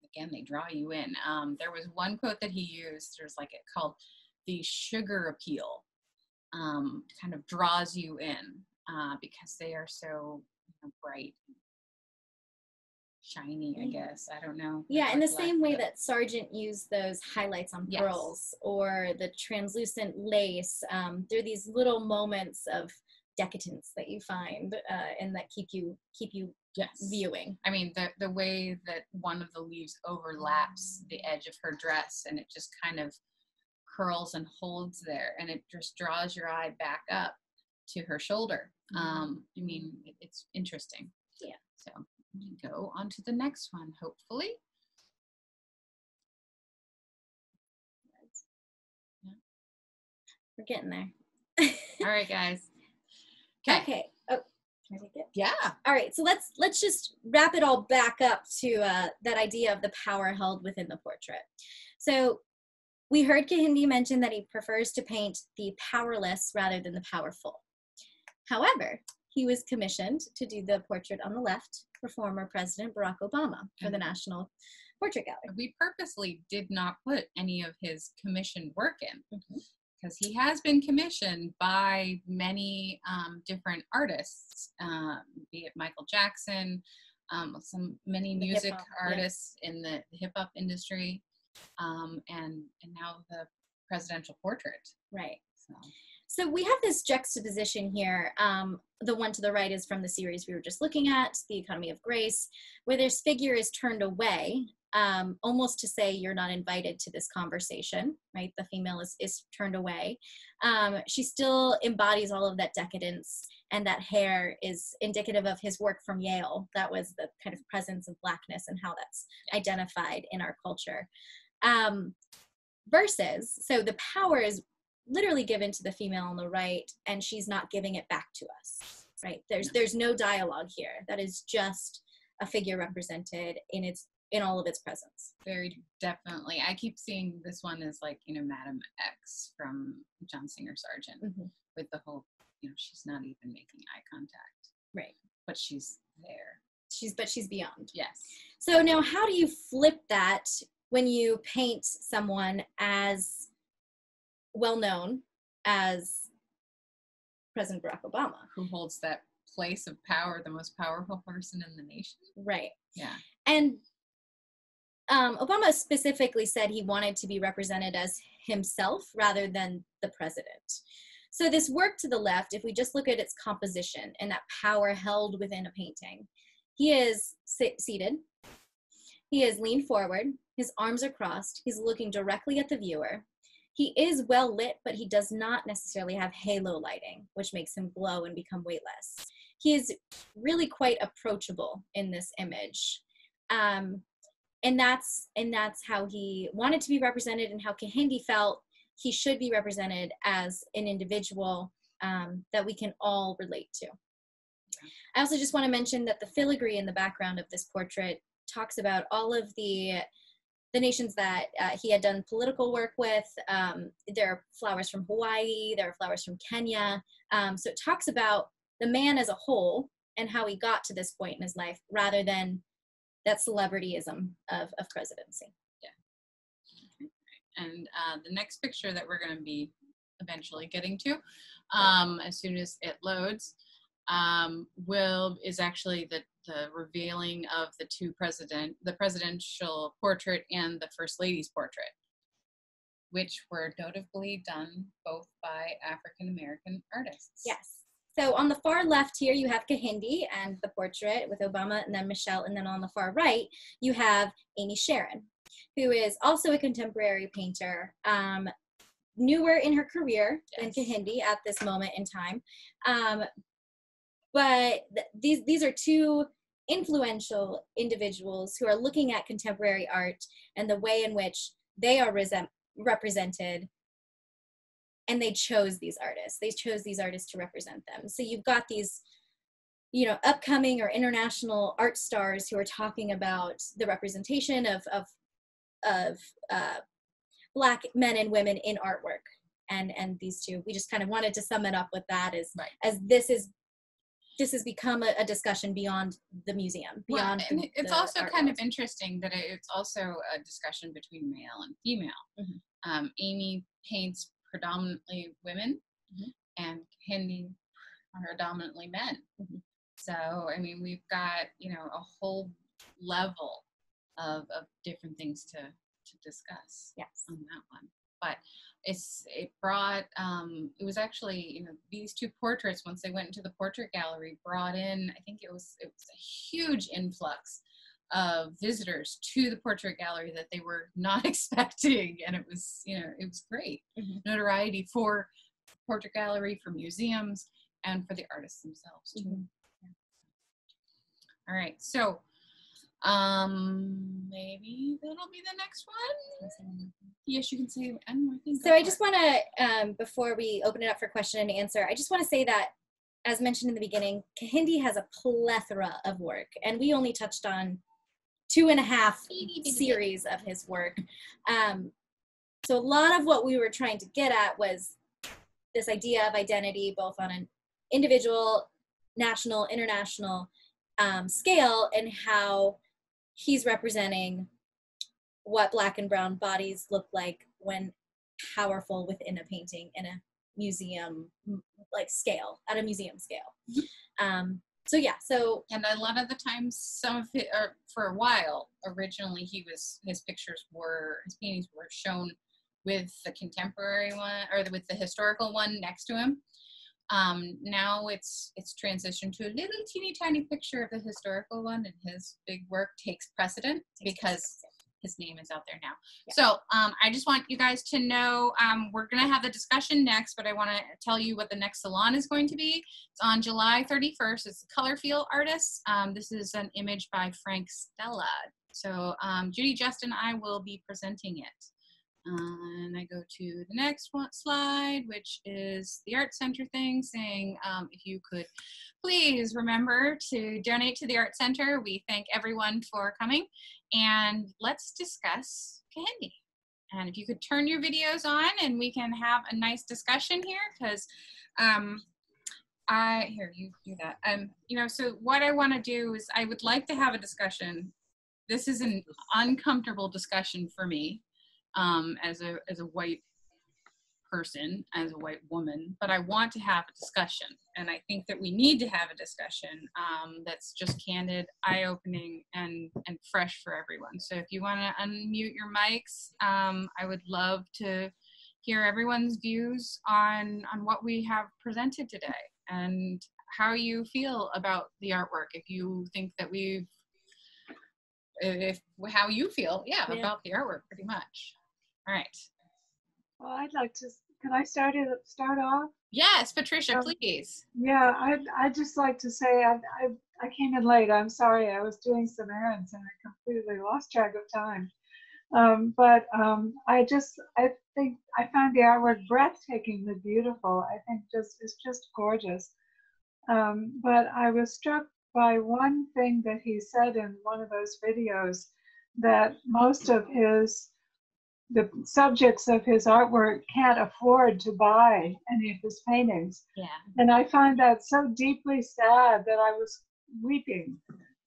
again they draw you in. Um, there was one quote that he used. There's like it called the sugar appeal. Um, kind of draws you in uh, because they are so you know, bright, shiny, I guess. I don't know. Yeah, in the same way that Sargent used those highlights on pearls or the translucent lace, um, there are these little moments of decadence that you find uh, and that keep you keep you yes. viewing. I mean, the, the way that one of the leaves overlaps the edge of her dress and it just kind of curls and holds there, and it just draws your eye back up to her shoulder. Um, I mean, it, it's interesting. Yeah. So go on to the next one, hopefully. Yeah. We're getting there. All right, guys. Okay. Okay. Oh, can I take it? Yeah. All right. So let's let's just wrap it all back up to uh, that idea of the power held within the portrait. So. We heard Kehinde mention that he prefers to paint the powerless rather than the powerful. However, he was commissioned to do the portrait on the left for former President Barack Obama for the National Portrait Gallery. We purposely did not put any of his commissioned work in because mm-hmm. he has been commissioned by many um, different artists, um, be it Michael Jackson, um, some many the music artists yeah. in the hip hop industry. Um, and, and now the presidential portrait. Right. So, so we have this juxtaposition here. Um, the one to the right is from the series we were just looking at, The Economy of Grace, where this figure is turned away, um, almost to say you're not invited to this conversation, right? The female is, is turned away. Um, she still embodies all of that decadence, and that hair is indicative of his work from Yale. That was the kind of presence of blackness and how that's identified in our culture. Um, versus, so the power is literally given to the female on the right, and she's not giving it back to us, right? There's, there's no dialogue here. That is just a figure represented in its, in all of its presence. Very definitely. I keep seeing this one as like, you know, Madam X from John Singer Sargent, mm-hmm. with the whole, you know, she's not even making eye contact. Right. But she's there. She's, but she's beyond. Yes. So now how do you flip that when you paint someone as well-known as President Barack Obama? Who holds that place of power, the most powerful person in the nation. Right. Yeah. And um, Obama specifically said he wanted to be represented as himself rather than the president. So this work to the left, if we just look at its composition and that power held within a painting, he is sit- seated, he is leaned forward, his arms are crossed, he's looking directly at the viewer. He is well lit, but he does not necessarily have halo lighting, which makes him glow and become weightless. He is really quite approachable in this image. Um, and that's and that's how he wanted to be represented, and how Kehinde felt he should be represented as an individual um, that we can all relate to. I also just want to mention that the filigree in the background of this portrait talks about all of the the nations that uh, he had done political work with. Um, there are flowers from Hawaii, there are flowers from Kenya. Um, so it talks about the man as a whole and how he got to this point in his life, rather than that celebrityism of, of presidency. Yeah. And uh, the next picture that we're gonna be eventually getting to, um, as soon as it loads, um, will is actually the the revealing of the two president, the presidential portrait and the first lady's portrait, which were notably done both by African-American artists. Yes. So on the far left here, you have Kehinde and the portrait with Obama, and then Michelle, and then on the far right, you have Amy Sharon, who is also a contemporary painter, um, newer in her career yes. than Kehinde at this moment in time. Um, but th- these, these are two influential individuals who are looking at contemporary art and the way in which they are resent- represented, and they chose these artists. They chose these artists to represent them. So you've got these, you know, upcoming or international art stars who are talking about the representation of, of, of uh, Black men and women in artwork. And, and these two, we just kind of wanted to sum it up with that as, right. as this is This has become a, a discussion beyond the museum. Beyond well, and it's the, also kind world. Of interesting that it's also a discussion between male and female. Mm-hmm. Um, Amy paints predominantly women, mm-hmm. and Kehinde predominantly men. Mm-hmm. So, I mean, we've got, you know, a whole level of, of different things to, to discuss yes. on that one. But it's, it brought, um, it was actually, you know, these two portraits, once they went into the portrait gallery, brought in, I think it was, it was a huge influx of visitors to the portrait gallery that they were not expecting. And it was, you know, it was great mm-hmm. notoriety for portrait gallery, for museums, and for the artists themselves too. Mm-hmm. Yeah. All right, so um, maybe that'll be the next one. Yes, you can say any more things. So I just want to, um, before we open it up for question and answer, I just want to say that, as mentioned in the beginning, Kehinde has a plethora of work, and we only touched on two and a half series of his work. Um, so a lot of what we were trying to get at was this idea of identity, both on an individual, national, international um, scale, and how he's representing what Black and brown bodies look like when powerful within a painting in a museum, like scale, at a museum scale. Mm-hmm. Um, so yeah, so. And a lot of the times, some of it, or for a while, originally he was, his pictures were, his paintings were shown with the contemporary one, or the, with the historical one next to him. Um, now it's it's transitioned to a little teeny tiny picture of the historical one, and his big work takes precedent takes because precedent. His name is out there now. Yeah. So um, I just want you guys to know, um, we're going to have the discussion next, but I want to tell you what the next salon is going to be. It's on July thirty-first. It's the Color Feel Artists. Um, this is an image by Frank Stella. So um, Judy, Justin, I will be presenting it. And I go to the next one slide, which is the Art Center thing, saying um, if you could please remember to donate to the Art Center. We thank everyone for coming. And let's discuss Kehinde. And if you could turn your videos on and we can have a nice discussion here, because um, I, here, you do that. Um, you know, so what I want to do is I would like to have a discussion. This is an uncomfortable discussion for me. Um, as a as a white person, as a white woman, but I want to have a discussion, and I think that we need to have a discussion um, that's just candid, eye-opening, and and fresh for everyone. So if you want to unmute your mics, um, I would love to hear everyone's views on on what we have presented today and how you feel about the artwork. If you think that we've, if how you feel, yeah, yeah. about the artwork, pretty much. All right. Well, I'd like to, can I start it, start off? Yes, Patricia, um, please. Yeah, I'd, I'd just like to say I, I, I came in late. I'm sorry, I was doing some errands and I completely lost track of time. Um, but um, I just, I think, I found the artwork breathtakingly beautiful. I think just it's just gorgeous. Um, but I was struck by one thing that he said in one of those videos, that most of his, the subjects of his artwork can't afford to buy any of his paintings. Yeah. And I find that so deeply sad that I was weeping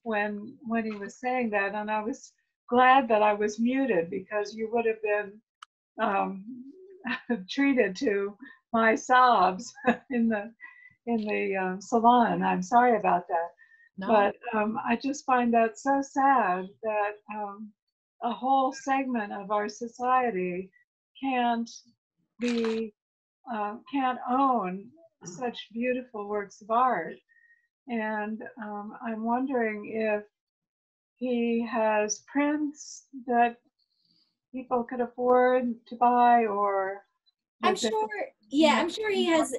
when, when he was saying that. And I was glad that I was muted, because you would have been um, treated to my sobs in the, in the uh, salon. I'm sorry about that. No. But um, I just find that so sad that um, a whole segment of our society can't be, uh, can't own such beautiful works of art. And um, I'm wondering if he has prints that people could afford to buy, or... I'm sure, yeah, I'm sure he has...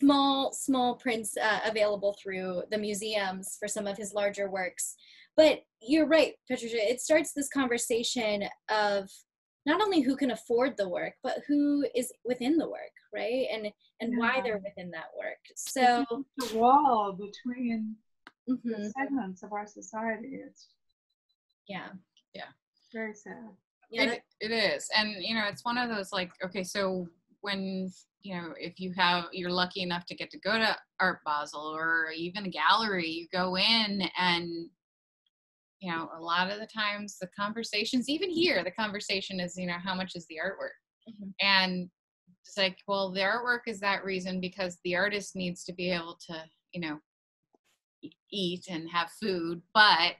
small, small prints uh, available through the museums for some of his larger works. But you're right, Patricia, it starts this conversation of not only who can afford the work, but who is within the work, right? And and yeah. why they're within that work. So the wall between mm-hmm. the segments of our society is. Yeah. Yeah. Very sad. Yeah, it, it is. And, you know, it's one of those like, okay, so when, you know, if you have, you're lucky enough to get to go to Art Basel or even a gallery, you go in and, you know, a lot of the times the conversations, even here, the conversation is, you know, how much is the artwork? Mm-hmm. And it's like, well, the artwork is that reason because the artist needs to be able to, you know, eat and have food, but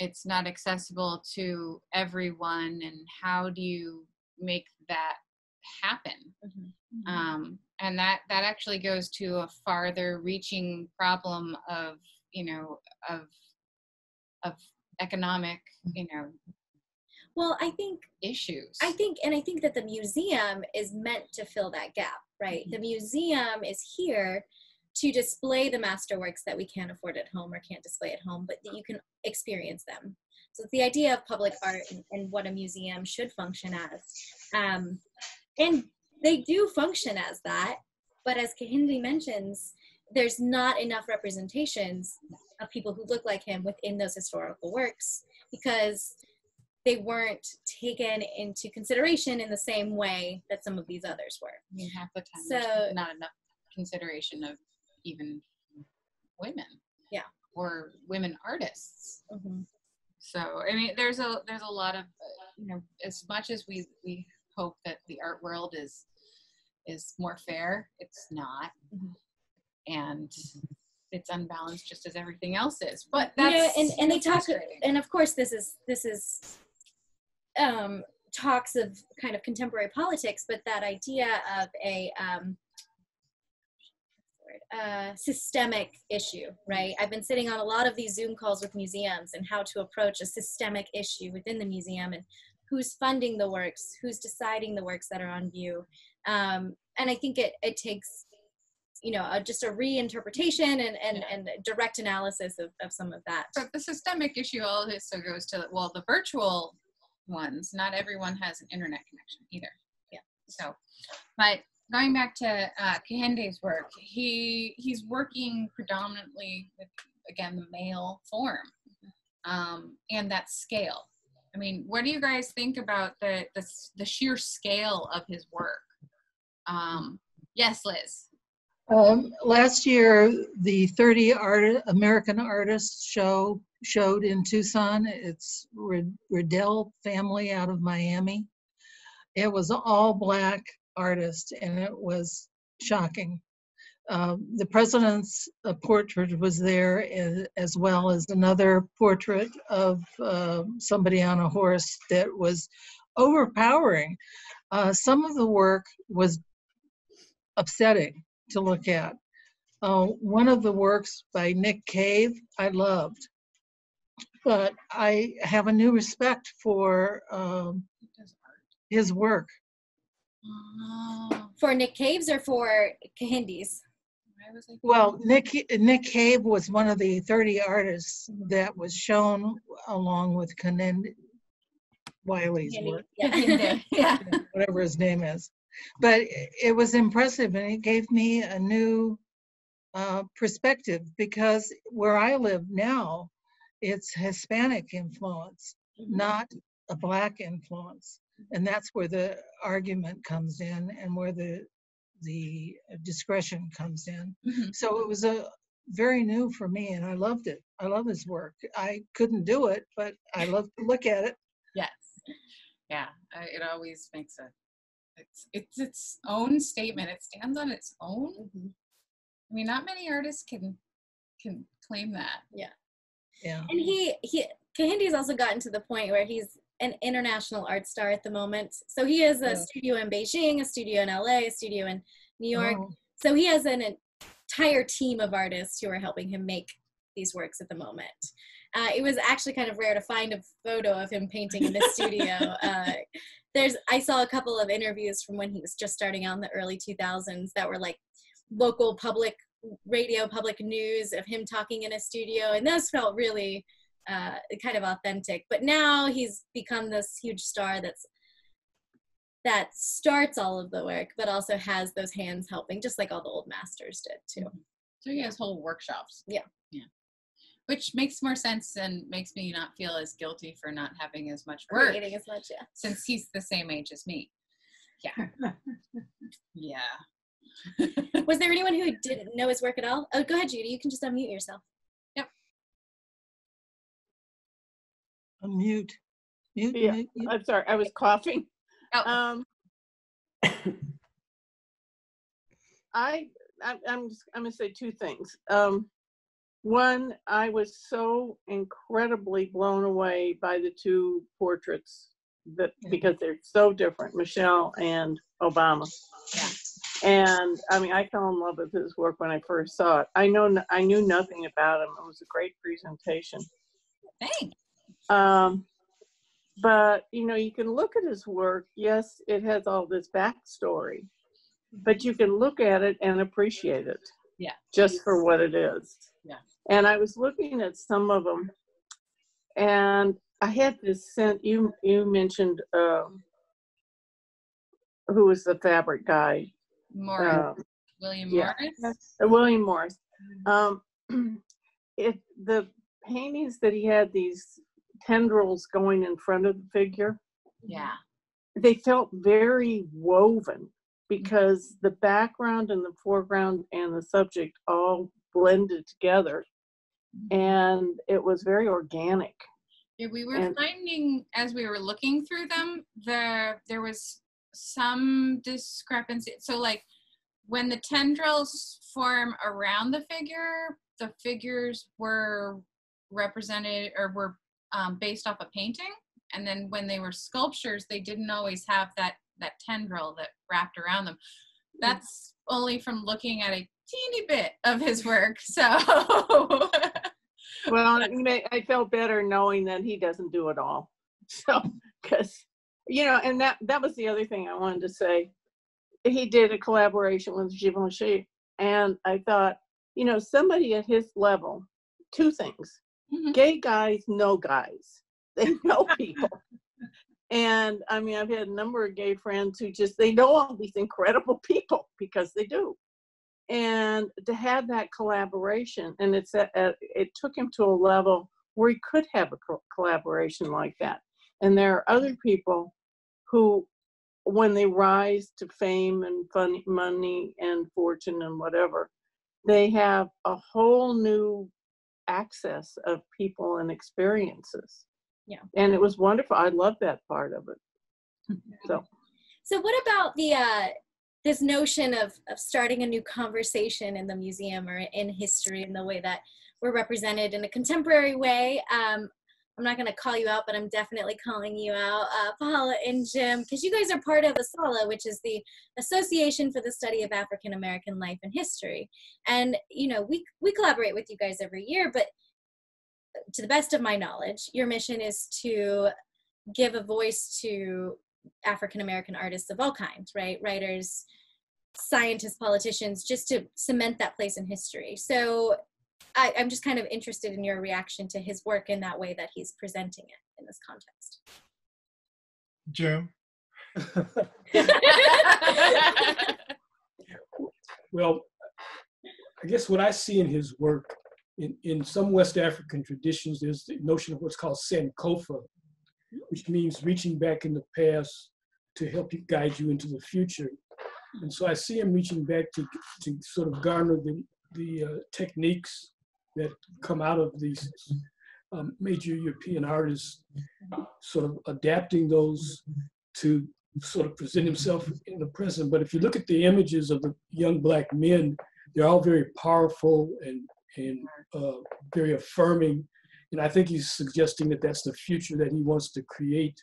it's not accessible to everyone. And how do you make that happen? Mm-hmm. um, and that that actually goes to a farther reaching problem of, you know, of of economic, you know, well, I think issues. I think and I think that the museum is meant to fill that gap, right? Mm-hmm. The museum is here to display the masterworks that we can't afford at home or can't display at home, but that you can experience them. So it's the idea of public art and, and what a museum should function as. Um, And they do function as that, but as Kehinde mentions, there's not enough representations of people who look like him within those historical works because they weren't taken into consideration in the same way that some of these others were. I mean, half the time, so, there's not enough consideration of even women, yeah, or women artists. Mm-hmm. So, I mean, there's a there's a lot of, you know, as much as we we. hope that the art world is is more fair, it's not. Mm-hmm. And it's unbalanced just as everything else is, but that's, yeah, and, and that's they talk, and of course this is this is um talks of kind of contemporary politics, but that idea of a um uh systemic issue, right? I've been sitting on a lot of these Zoom calls with museums and how to approach a systemic issue within the museum and who's funding the works, who's deciding the works that are on view. Um, and I think it, it takes, you know, a, just a reinterpretation and, and, yeah. and direct analysis of, of some of that. But the systemic issue also goes to, well, the virtual ones. Not everyone has an internet connection either. Yeah. So, but going back to uh, Kehinde's work, he he's working predominantly with, again, the male form, um, and that scale. I mean, what do you guys think about the the, the sheer scale of his work? Um, yes, Liz. Um, last year, the thirty art, American Artists show showed in Tucson. It's Riddell family out of Miami. It was all black artists, and it was shocking. Um, the president's uh, portrait was there, as, as well as another portrait of uh, somebody on a horse that was overpowering. Uh, some of the work was upsetting to look at. Uh, one of the works by Nick Cave I loved, but I have a new respect for um, his work. Oh. For Nick Cave's or for Kehinde's? Well, Nick, Nick Cave was one of the thirty artists that was shown along with Kehinde Wiley's work, yeah. Yeah. Whatever his name is. But it was impressive, and it gave me a new uh, perspective, because where I live now, it's Hispanic influence, mm-hmm. not a black influence. And that's where the argument comes in, and where the the discretion comes in. Mm-hmm. So it was a very new for me, and I loved it. I love his work. I couldn't do it, but I love to look at it. Yes, yeah. I, it always makes a it's it's its own statement. It stands on its own. Mm-hmm. I mean, not many artists can can claim that. Yeah, yeah. And he he Kehinde's also gotten to the point where he's an international art star at the moment. So he has a yeah. studio in Beijing, a studio in L A, a studio in New York. Oh. So he has an entire team of artists who are helping him make these works at the moment. Uh, it was actually kind of rare to find a photo of him painting in the studio. Uh, there's, I saw a couple of interviews from when he was just starting out in the early two thousands that were like local public radio, public news of him talking in a studio. And those felt really Uh, kind of authentic. But now he's become this huge star that's that starts all of the work, but also has those hands helping, just like all the old masters did too. So he has whole workshops. Yeah, yeah, which makes more sense and makes me not feel as guilty for not having as much work, creating as much, yeah. Since he's the same age as me. Yeah, yeah. Was there anyone who didn't know his work at all? Oh, go ahead, Judy. You can just unmute yourself. Mute. Mute, yeah. mute, mute. I'm sorry, I was coughing. Oh. Um, I, I, I'm just, I'm gonna say two things. Um, one, I was so incredibly blown away by the two portraits that because they're so different, Michelle and Obama. Yeah. And I mean, I fell in love with his work when I first saw it. I know, I knew nothing about him. It was a great presentation. Thanks. Um, but, you know, you can look at his work. Yes, it has all this backstory, but you can look at it and appreciate it. Yeah. Just for what it is. Yeah. And I was looking at some of them, and I had this sense, you, you mentioned, um, who was the fabric guy? Morris. Um, William Morris? Yeah. Uh, William Morris. Um, if the paintings that he had, these tendrils going in front of the figure, yeah, they felt very woven, because the background and the foreground and the subject all blended together, and it was very organic. Yeah, we were and finding, as we were looking through them, the there was some discrepancy. So like when the tendrils form around the figure, the figures were represented or were Um, based off a painting, and then when they were sculptures, they didn't always have that that tendril that wrapped around them. That's only from looking at a teeny bit of his work. So, well, I felt better knowing that he doesn't do it all. So, because you know, and that that was the other thing I wanted to say. He did a collaboration with Givenchy, and I thought, you know, somebody at his level, two things. Mm-hmm. Gay guys know guys. They know people. And I mean, I've had a number of gay friends who just, they know all these incredible people because they do. And to have that collaboration, and it's a, a, it took him to a level where he could have a co collaboration like that. And there are other people who, when they rise to fame and fun, money and fortune and whatever, they have a whole new access of people and experiences. Yeah. And it was wonderful. I love that part of it. So, so what about the uh, this notion of, of starting a new conversation in the museum or in history in the way that we're represented in a contemporary way? Um, I'm not going to call you out, but I'm definitely calling you out, uh, Paula and Jim, because you guys are part of ASALA, which is the Association for the Study of African American Life and History. And, you know, we, we collaborate with you guys every year, but to the best of my knowledge, your mission is to give a voice to African American artists of all kinds, right? Writers, scientists, politicians, just to cement that place in history. So I, I'm just kind of interested in your reaction to his work in that way that he's presenting it in this context. Jim? Well, I guess what I see in his work, in, in some West African traditions, there's the notion of what's called Sankofa, which means reaching back in the past to help you guide you into the future. And so I see him reaching back to, to sort of garner the, the uh, techniques that come out of these um, major European artists, sort of adapting those to sort of present himself in the present. But if you look at the images of the young Black men, they're all very powerful and, and uh, very affirming. And I think he's suggesting that that's the future that he wants to create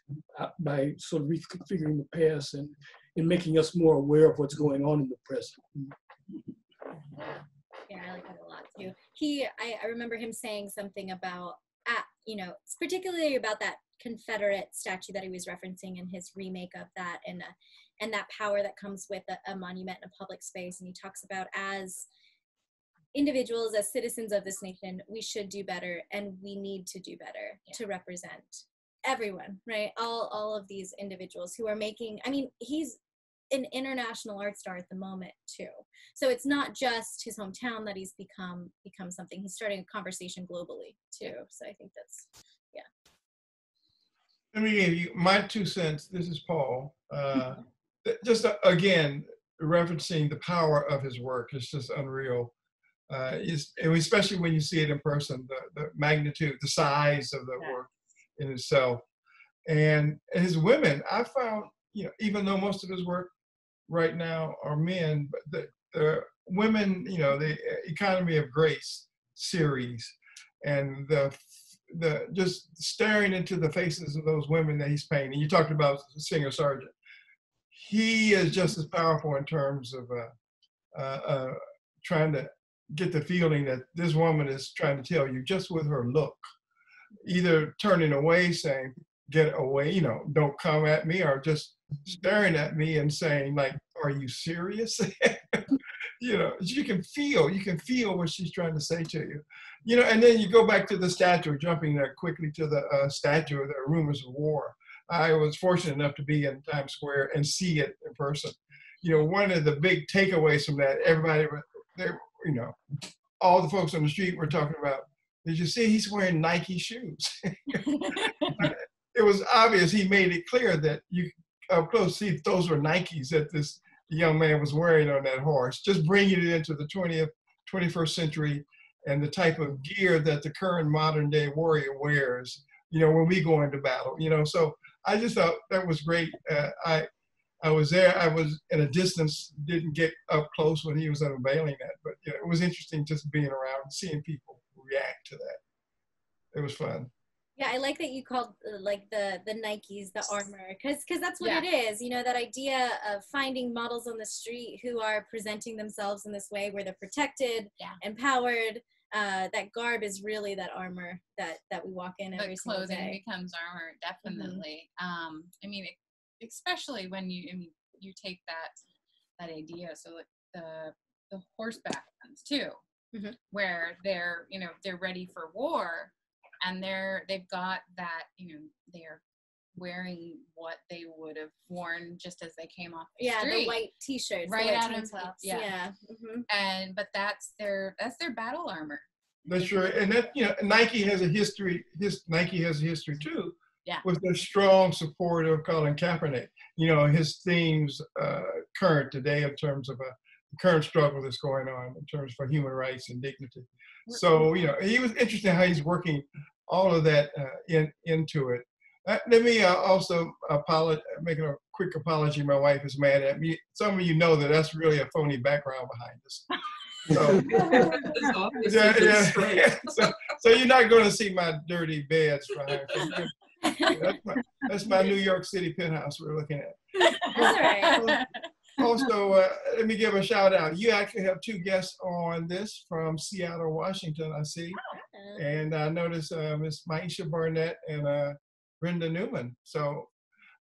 by sort of reconfiguring the past and, and making us more aware of what's going on in the present. Yeah, I like that a lot too. He, I, I remember him saying something about, uh, you know, particularly about that Confederate statue that he was referencing in his remake of that, and uh, and that power that comes with a, a monument in a public space. And he talks about, as individuals, as citizens of this nation, we should do better, and we need to do better yeah. to represent everyone, right? All, all of these individuals who are making, I mean, he's an international art star at the moment too. So it's not just his hometown that he's become, become something. He's starting a conversation globally too. So I think that's, yeah. Let me give you my two cents. This is Paul. Uh, just uh, again, referencing the power of his work. It's just unreal. Uh, it's, and especially when you see it in person, the, the magnitude, the size of the yeah. work in itself. And his women, I found, you know, even though most of his work right now are men, but the, the women, you know, the Economy of Grace series, and the the just staring into the faces of those women that he's painting. You talked about Singer Sargent. He is just as powerful in terms of uh, uh, uh, trying to get the feeling that this woman is trying to tell you just with her look, either turning away saying, get away, you know, don't come at me, or just staring at me and saying like, are you serious? You know, you can feel, you can feel what she's trying to say to you. You know, and then you go back to the statue, jumping there quickly to the uh, statue of the Rumors of War. I was fortunate enough to be in Times Square and see it in person. You know, one of the big takeaways from that, everybody, they you know, all the folks on the street were talking about, did you see he's wearing Nike shoes? It was obvious, he made it clear that you up close see if those were Nikes that this young man was wearing on that horse, just bringing it into the twentieth, twenty-first century and the type of gear that the current modern day warrior wears, you know, when we go into battle, you know. So I just thought that was great. Uh, I, I was there, I was at a distance, didn't get up close when he was unveiling that, but you know, it was interesting just being around and seeing people react to that. It was fun. Yeah, I like that you called uh, like the the Nikes the armor, because because that's what yeah. it is. You know, that idea of finding models on the street who are presenting themselves in this way where they're protected, yeah. empowered. Uh, that garb is really that armor that that we walk in every single day. The clothing becomes armor, definitely. Mm-hmm. um, I mean, it, especially when you I mean, you take that that idea. So like the the horseback ones too, mm-hmm. where they're you know they're ready for war. And they're, they've got that, you know, they're wearing what they would have worn just as they came off the yeah, street. Yeah, the white t-shirts, right the white out of tops. Yeah, yeah. Mm-hmm. and but that's their that's their battle armor. That's right, and that you know Nike has a history. His Nike has a history too. Yeah, with the strong support of Colin Kaepernick. You know his themes uh, current today in terms of a current struggle that's going on in terms for human rights and dignity. So you know he was interesting how he's working all of that uh, in into it. Uh, let me uh, also apologize, make a quick apology. My wife is mad at me. Some of you know that that's really a phony background behind us. So, yeah, yeah. so, so you're not going to see my dirty beds behind me. That's my, that's my New York City penthouse we're looking at. That's all right. Also, uh, let me give a shout out. You actually have two guests on this from Seattle, Washington, I see. Oh. And I noticed uh, Miss Maisha Barnett and uh, Brenda Newman. So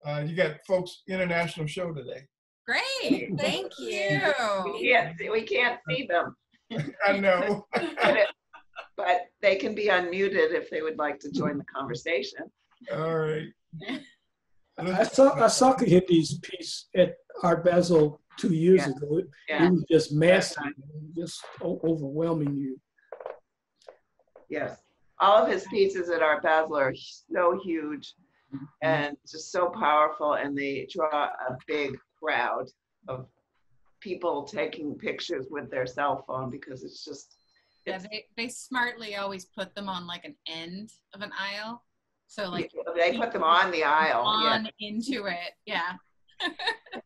uh, you got folks, international show today. Great, thank you. We can't see, we can't see them. I know. but, it, but they can be unmuted if they would like to join the conversation. All right. I saw, I saw Kehinde's piece at Art Basel two years yeah. ago. It, yeah. it was just massive, just overwhelming you. Yes. All of his pieces at Art Basel are so huge and just so powerful, and they draw a big crowd of people taking pictures with their cell phone because it's just... It's, yeah, they, they smartly always put them on like an end of an aisle. So like... They put them on the aisle. On yeah. into it, yeah.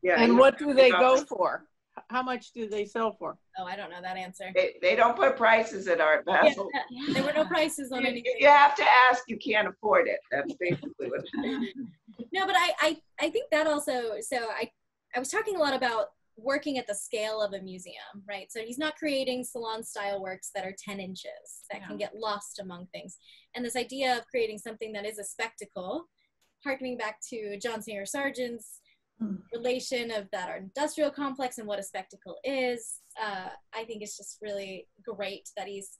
yeah and what do they go for? How much do they sell for? Oh, I don't know that answer. They, they don't put prices at Art Basel. Yeah, yeah. There were no prices on anything. If you have to ask, you can't afford it. That's basically what it is. No, but I, I, I think that also, so I, I was talking a lot about working at the scale of a museum, right? So he's not creating salon style works that are ten inches that yeah. can get lost among things. And this idea of creating something that is a spectacle, harkening back to John Singer Sargent's relation of that art industrial complex and what a spectacle is. Uh, I think it's just really great that he's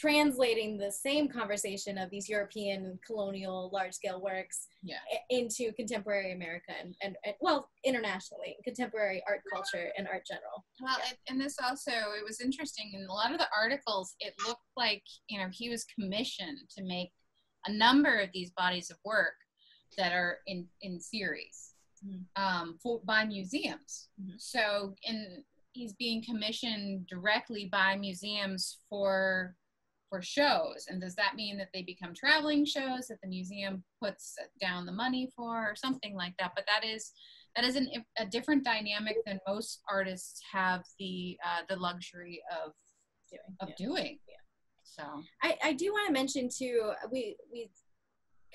translating the same conversation of these European colonial large-scale works yeah. into contemporary America and, and, and, well, internationally, contemporary art culture and art general. Well, yeah. it, and this also, it was interesting, in a lot of the articles, it looked like, you know, he was commissioned to make a number of these bodies of work that are in, in series. Um, for, by museums. Mm-hmm. So in, he's being commissioned directly by museums for, for shows. And does that mean that they become traveling shows that the museum puts down the money for or something like that? But that is, that is an, a different dynamic than most artists have the, uh, the luxury of doing. Of yeah. doing. Yeah. So I, I do want to mention too, we, we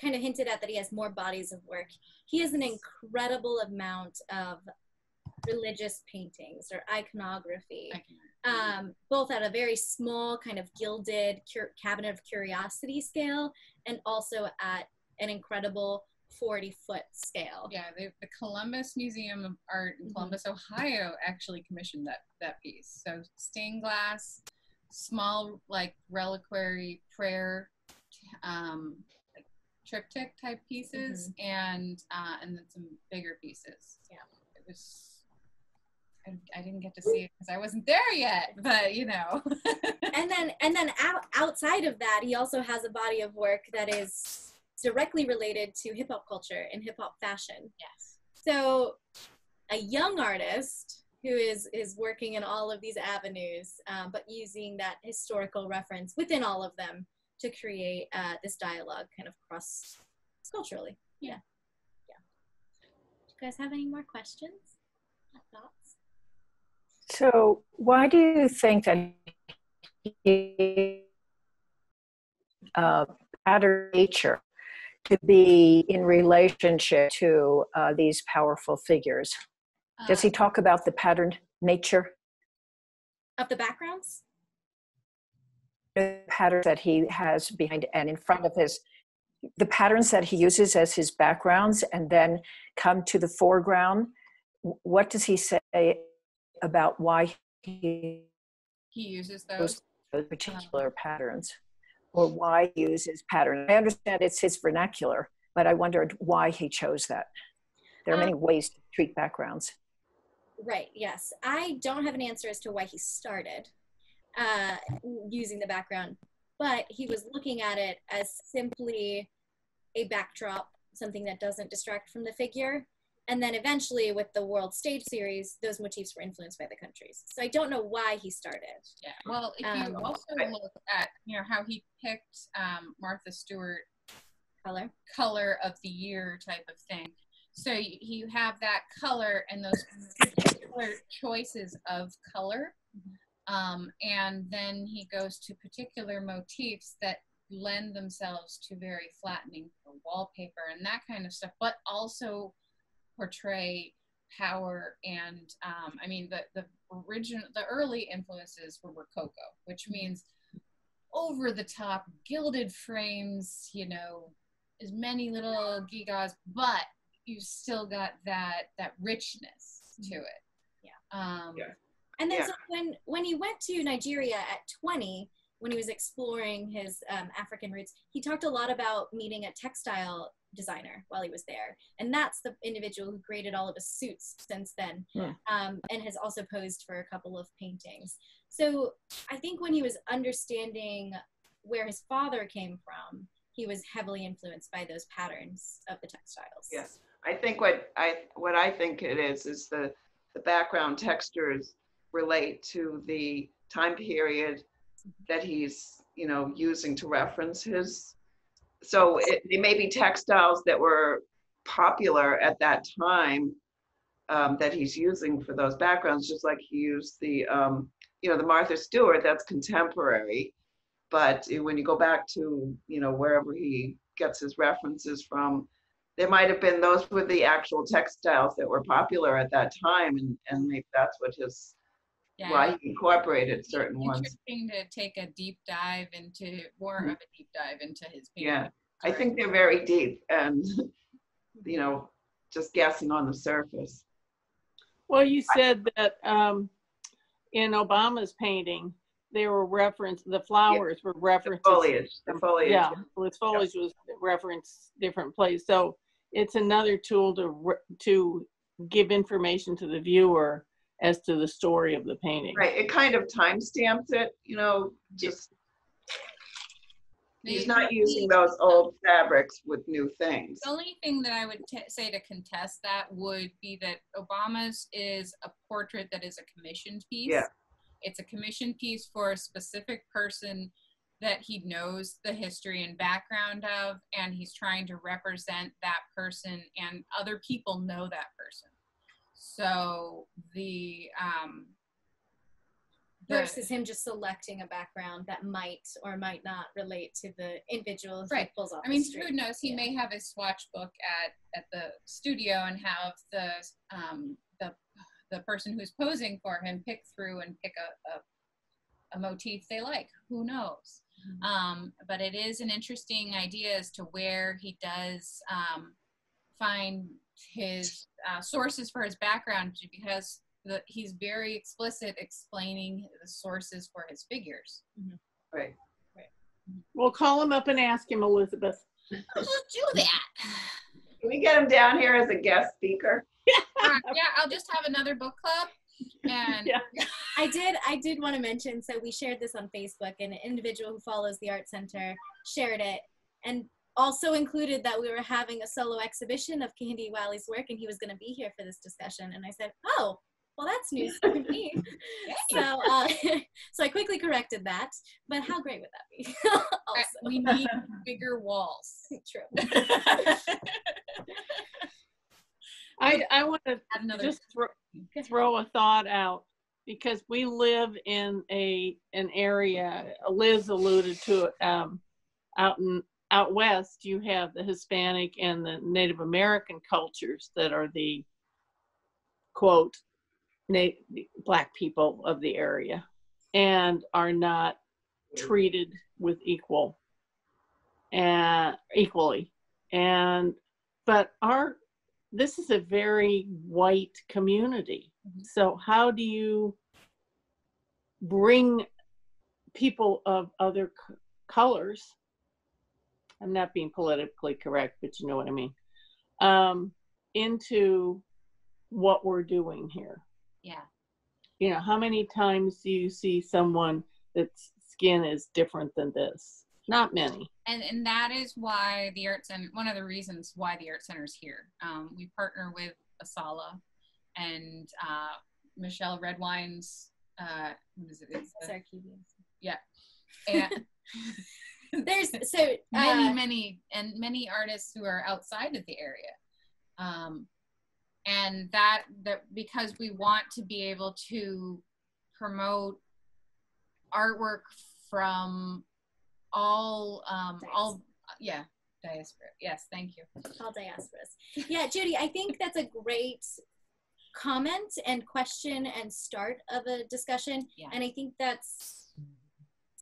kind of hinted at that he has more bodies of work. He has an incredible amount of religious paintings or iconography, um, both at a very small kind of gilded cabinet of curiosity scale and also at an incredible forty foot scale. Yeah, the, the Columbus Museum of Art in Columbus, mm-hmm. Ohio actually commissioned that, that piece. So stained glass, small like reliquary prayer, um, triptych type pieces, mm-hmm. and uh, and then some bigger pieces. Yeah, it was. I, I didn't get to see it because I wasn't there yet, but you know. and then and then out, outside of that, he also has a body of work that is directly related to hip hop culture and hip hop fashion. Yes. So, a young artist who is is working in all of these avenues, um, but using that historical reference within all of them to create uh, this dialogue kind of cross culturally. Yeah. Yeah. Do you guys have any more questions or thoughts? So why do you think that he uh, patterned nature to be in relationship to uh, these powerful figures? Uh, Does he talk about the patterned nature? Of the backgrounds? The patterns that he has behind and in front of his, the patterns that he uses as his backgrounds and then come to the foreground. What does he say about why he, he uses those, those particular patterns or why he uses patterns? I understand it's his vernacular, but I wondered why he chose that. There are many um, ways to treat backgrounds. Right, yes. I don't have an answer as to why he started uh, using the background, but he was looking at it as simply a backdrop, something that doesn't distract from the figure. And then eventually with the World Stage Series, those motifs were influenced by the countries. So I don't know why he started. Yeah, well, if you um, also look at, you know, how he picked um, Martha Stewart, color, color of the year type of thing. So you have that color and those particular choices of color. Um, and then he goes to particular motifs that lend themselves to very flattening for wallpaper and that kind of stuff, but also portray power. And um, I mean, the, the original, the early influences were Rococo, which means over the top gilded frames, you know, as many little gewgaws, but you still got that that richness to it. Yeah. Um, yeah. And then yeah. So when when he went to Nigeria at twenty, when he was exploring his um, African roots, he talked a lot about meeting a textile designer while he was there, and that's the individual who created all of his suits since then, yeah. um, and has also posed for a couple of paintings. So I think when he was understanding where his father came from, he was heavily influenced by those patterns of the textiles. Yes. I think what I what I think it is is the the background textures relate to the time period that he's, you know, using to reference his. So it, it may be textiles that were popular at that time um, that he's using for those backgrounds, just like he used the um, you know, the Martha Stewart. That's contemporary, but when you go back to, you know, wherever he gets his references from, there might have been, those were the actual textiles that were popular at that time, and, and maybe that's what his, yeah. why he incorporated certain it's ones. Interesting to take a deep dive into, more mm-hmm. of a deep dive into his painting. Yeah, I think they're very deep and, you know, just guessing on the surface. Well, you said that um, in Obama's painting, they were referenced, the flowers yeah. were referenced. The foliage, the foliage. Yeah, the foliage yeah. was referenced different places. So it's another tool to to give information to the viewer as to the story of the painting. Right, it kind of timestamps it, you know, just, he's not using those old fabrics with new things. The only thing that I would t say to contest that would be that Obama's is a portrait that is a commissioned piece. Yeah. It's a commission piece for a specific person that he knows the history and background of, and he's trying to represent that person, and other people know that person. So the, um, the versus him just selecting a background that might or might not relate to the individual right. who pulls off. I mean, the who knows? He yeah. may have his swatch book at at the studio and have the um, the. the person who's posing for him pick through and pick a, a, a motif they like, who knows? Mm-hmm. um, but it is an interesting idea as to where he does um, find his uh, sources for his background, because the, he's very explicit explaining the sources for his figures. Mm-hmm. Right. Right. We'll call him up and ask him, Elizabeth. I'll just do that. Can we get him down here as a guest speaker? Yeah, I'll just have another book club. And yeah. I did I did want to mention, so we shared this on Facebook, and an individual who follows the Art Center shared it and also included that we were having a solo exhibition of Kehinde Wiley's work, and he was going to be here for this discussion. And I said, oh, well, that's news to me. So, uh, so I quickly corrected that. But how great would that be? Also. We need bigger walls. True. I, I want to just throw, throw a thought out, because we live in a an area, Liz alluded to it, um, out, in, out west, you have the Hispanic and the Native American cultures that are the, quote, na Black people of the area, and are not treated with equal, and, equally. And, but our this is a very white community. Mm-hmm. So how do you bring people of other colors I'm not being politically correct, but you know what I mean, um, into what we're doing here. Yeah. You know, how many times do you see someone that's skin is different than this? Not many. And and that is why the Art Center, one of the reasons why the Art Center is here. Um, we partner with ASALA and uh, Michelle Redwine's, uh, what is it? It's the, Sarkeesian's. Yeah. And there's so many, uh, many, and many artists who are outside of the area. Um, and that, that because we want to be able to promote artwork from all, um, all, yeah, diaspora. Yes, thank you. All diasporas. Yeah, Judy, I think that's a great comment and question and start of a discussion. Yeah. And I think that's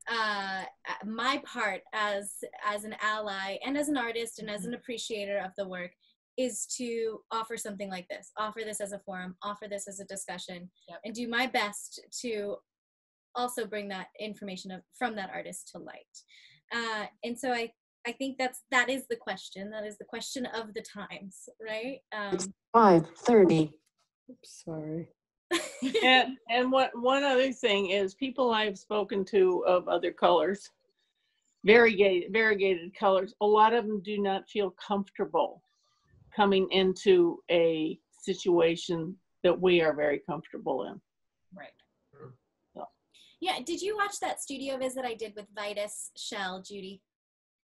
uh, my part as, as an ally and as an artist and as an appreciator of the work is to offer something like this, offer this as a forum, offer this as a discussion, yep. and do my best to also bring that information of, from that artist to light. Uh, and so I, I think that's, that is the question. That is the question of the times, right? Um, it's five thirty. Oops, sorry. and and what, one other thing is people I've spoken to of other colors, variegated, variegated colors, a lot of them do not feel comfortable coming into a situation that we are very comfortable in. Right. Yeah, did you watch that studio visit I did with Vitus Shell, Judy?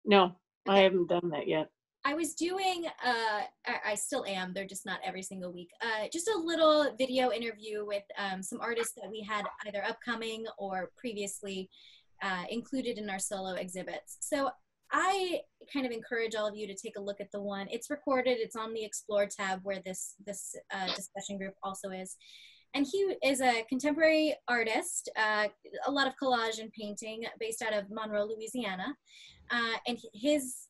No, okay. I haven't done that yet. I was doing, uh, I, I still am, they're just not every single week, uh, just a little video interview with um, some artists that we had either upcoming or previously uh, included in our solo exhibits. So I kind of encourage all of you to take a look at the one. It's recorded, it's on the Explore tab where this, this uh, discussion group also is. And he is a contemporary artist, uh, a lot of collage and painting based out of Monroe, Louisiana. Uh, and his,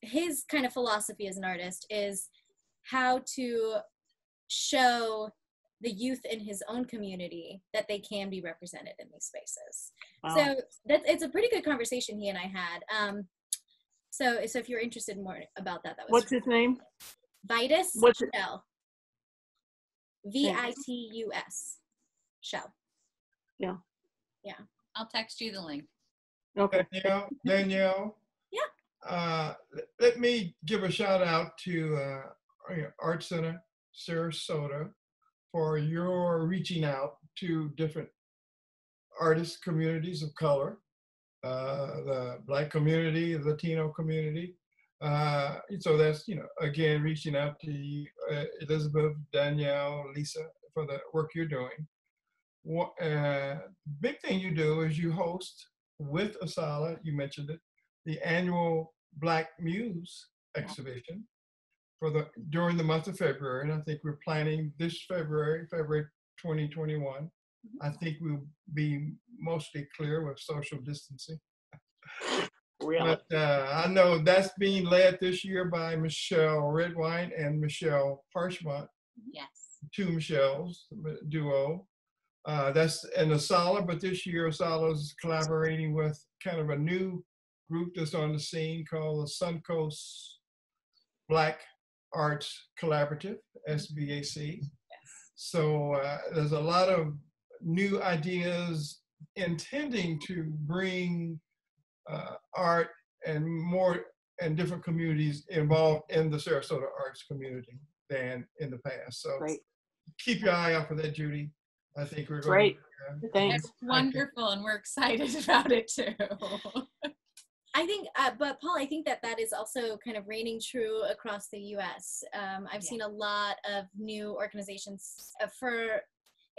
his kind of philosophy as an artist is how to show the youth in his own community that they can be represented in these spaces. Wow. So that's, it's a pretty good conversation he and I had. Um, so, so if you're interested more about that, that was- What's his name? Vitus Shell. V I T U S, Shell. Yeah. Yeah. I'll text you the link. Okay. Danielle, Danielle. Yeah. Uh, let me give a shout out to uh, Art Center Sarasota for your reaching out to different artist communities of color, uh, the Black community, the Latino community. Uh, so that's, you know, again, reaching out to you, uh, Elizabeth, Danielle, Lisa, for the work you're doing. What, uh, big thing you do is you host with ASALA, you mentioned it, the annual Black Muse exhibition for the, during the month of February. And I think we're planning this February, February twenty twenty-one. Mm-hmm. I think we'll be mostly clear with social distancing. But uh, I know that's being led this year by Michelle Redwine and Michelle Parchmont. Yes. Two Michelles duo. Uh, that's in ASALA, but this year ASALA is collaborating with kind of a new group that's on the scene called the Suncoast Black Arts Collaborative, S B A C. Yes. So uh, there's a lot of new ideas intending to bring Uh, art and more and different communities involved in the Sarasota arts community than in the past. So Great. Keep your eye out for that, Judy. I think we're going to, uh, Thanks. That's wonderful, and we're excited about it too. I think, uh, but Paul, I think that that is also kind of reigning true across the U S. Um, I've yeah. seen a lot of new organizations uh, for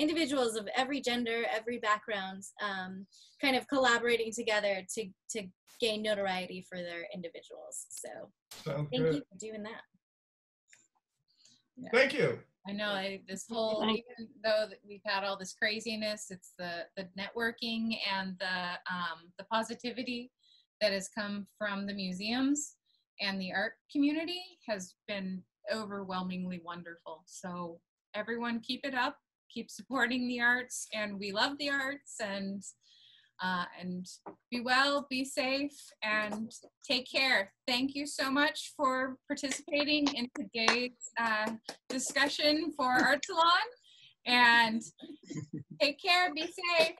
individuals of every gender, every background, um, kind of collaborating together to, to gain notoriety for their individuals. So Sounds thank good. you for doing that. Yeah. Thank you. I know I, this whole, even though we've had all this craziness, it's the, the networking and the, um, the positivity that has come from the museums and the art community has been overwhelmingly wonderful. So everyone keep it up. Keep supporting the arts, and we love the arts, and Uh, and be well, be safe, and take care. Thank you so much for participating in today's uh, discussion for Art Salon. And take care, be safe.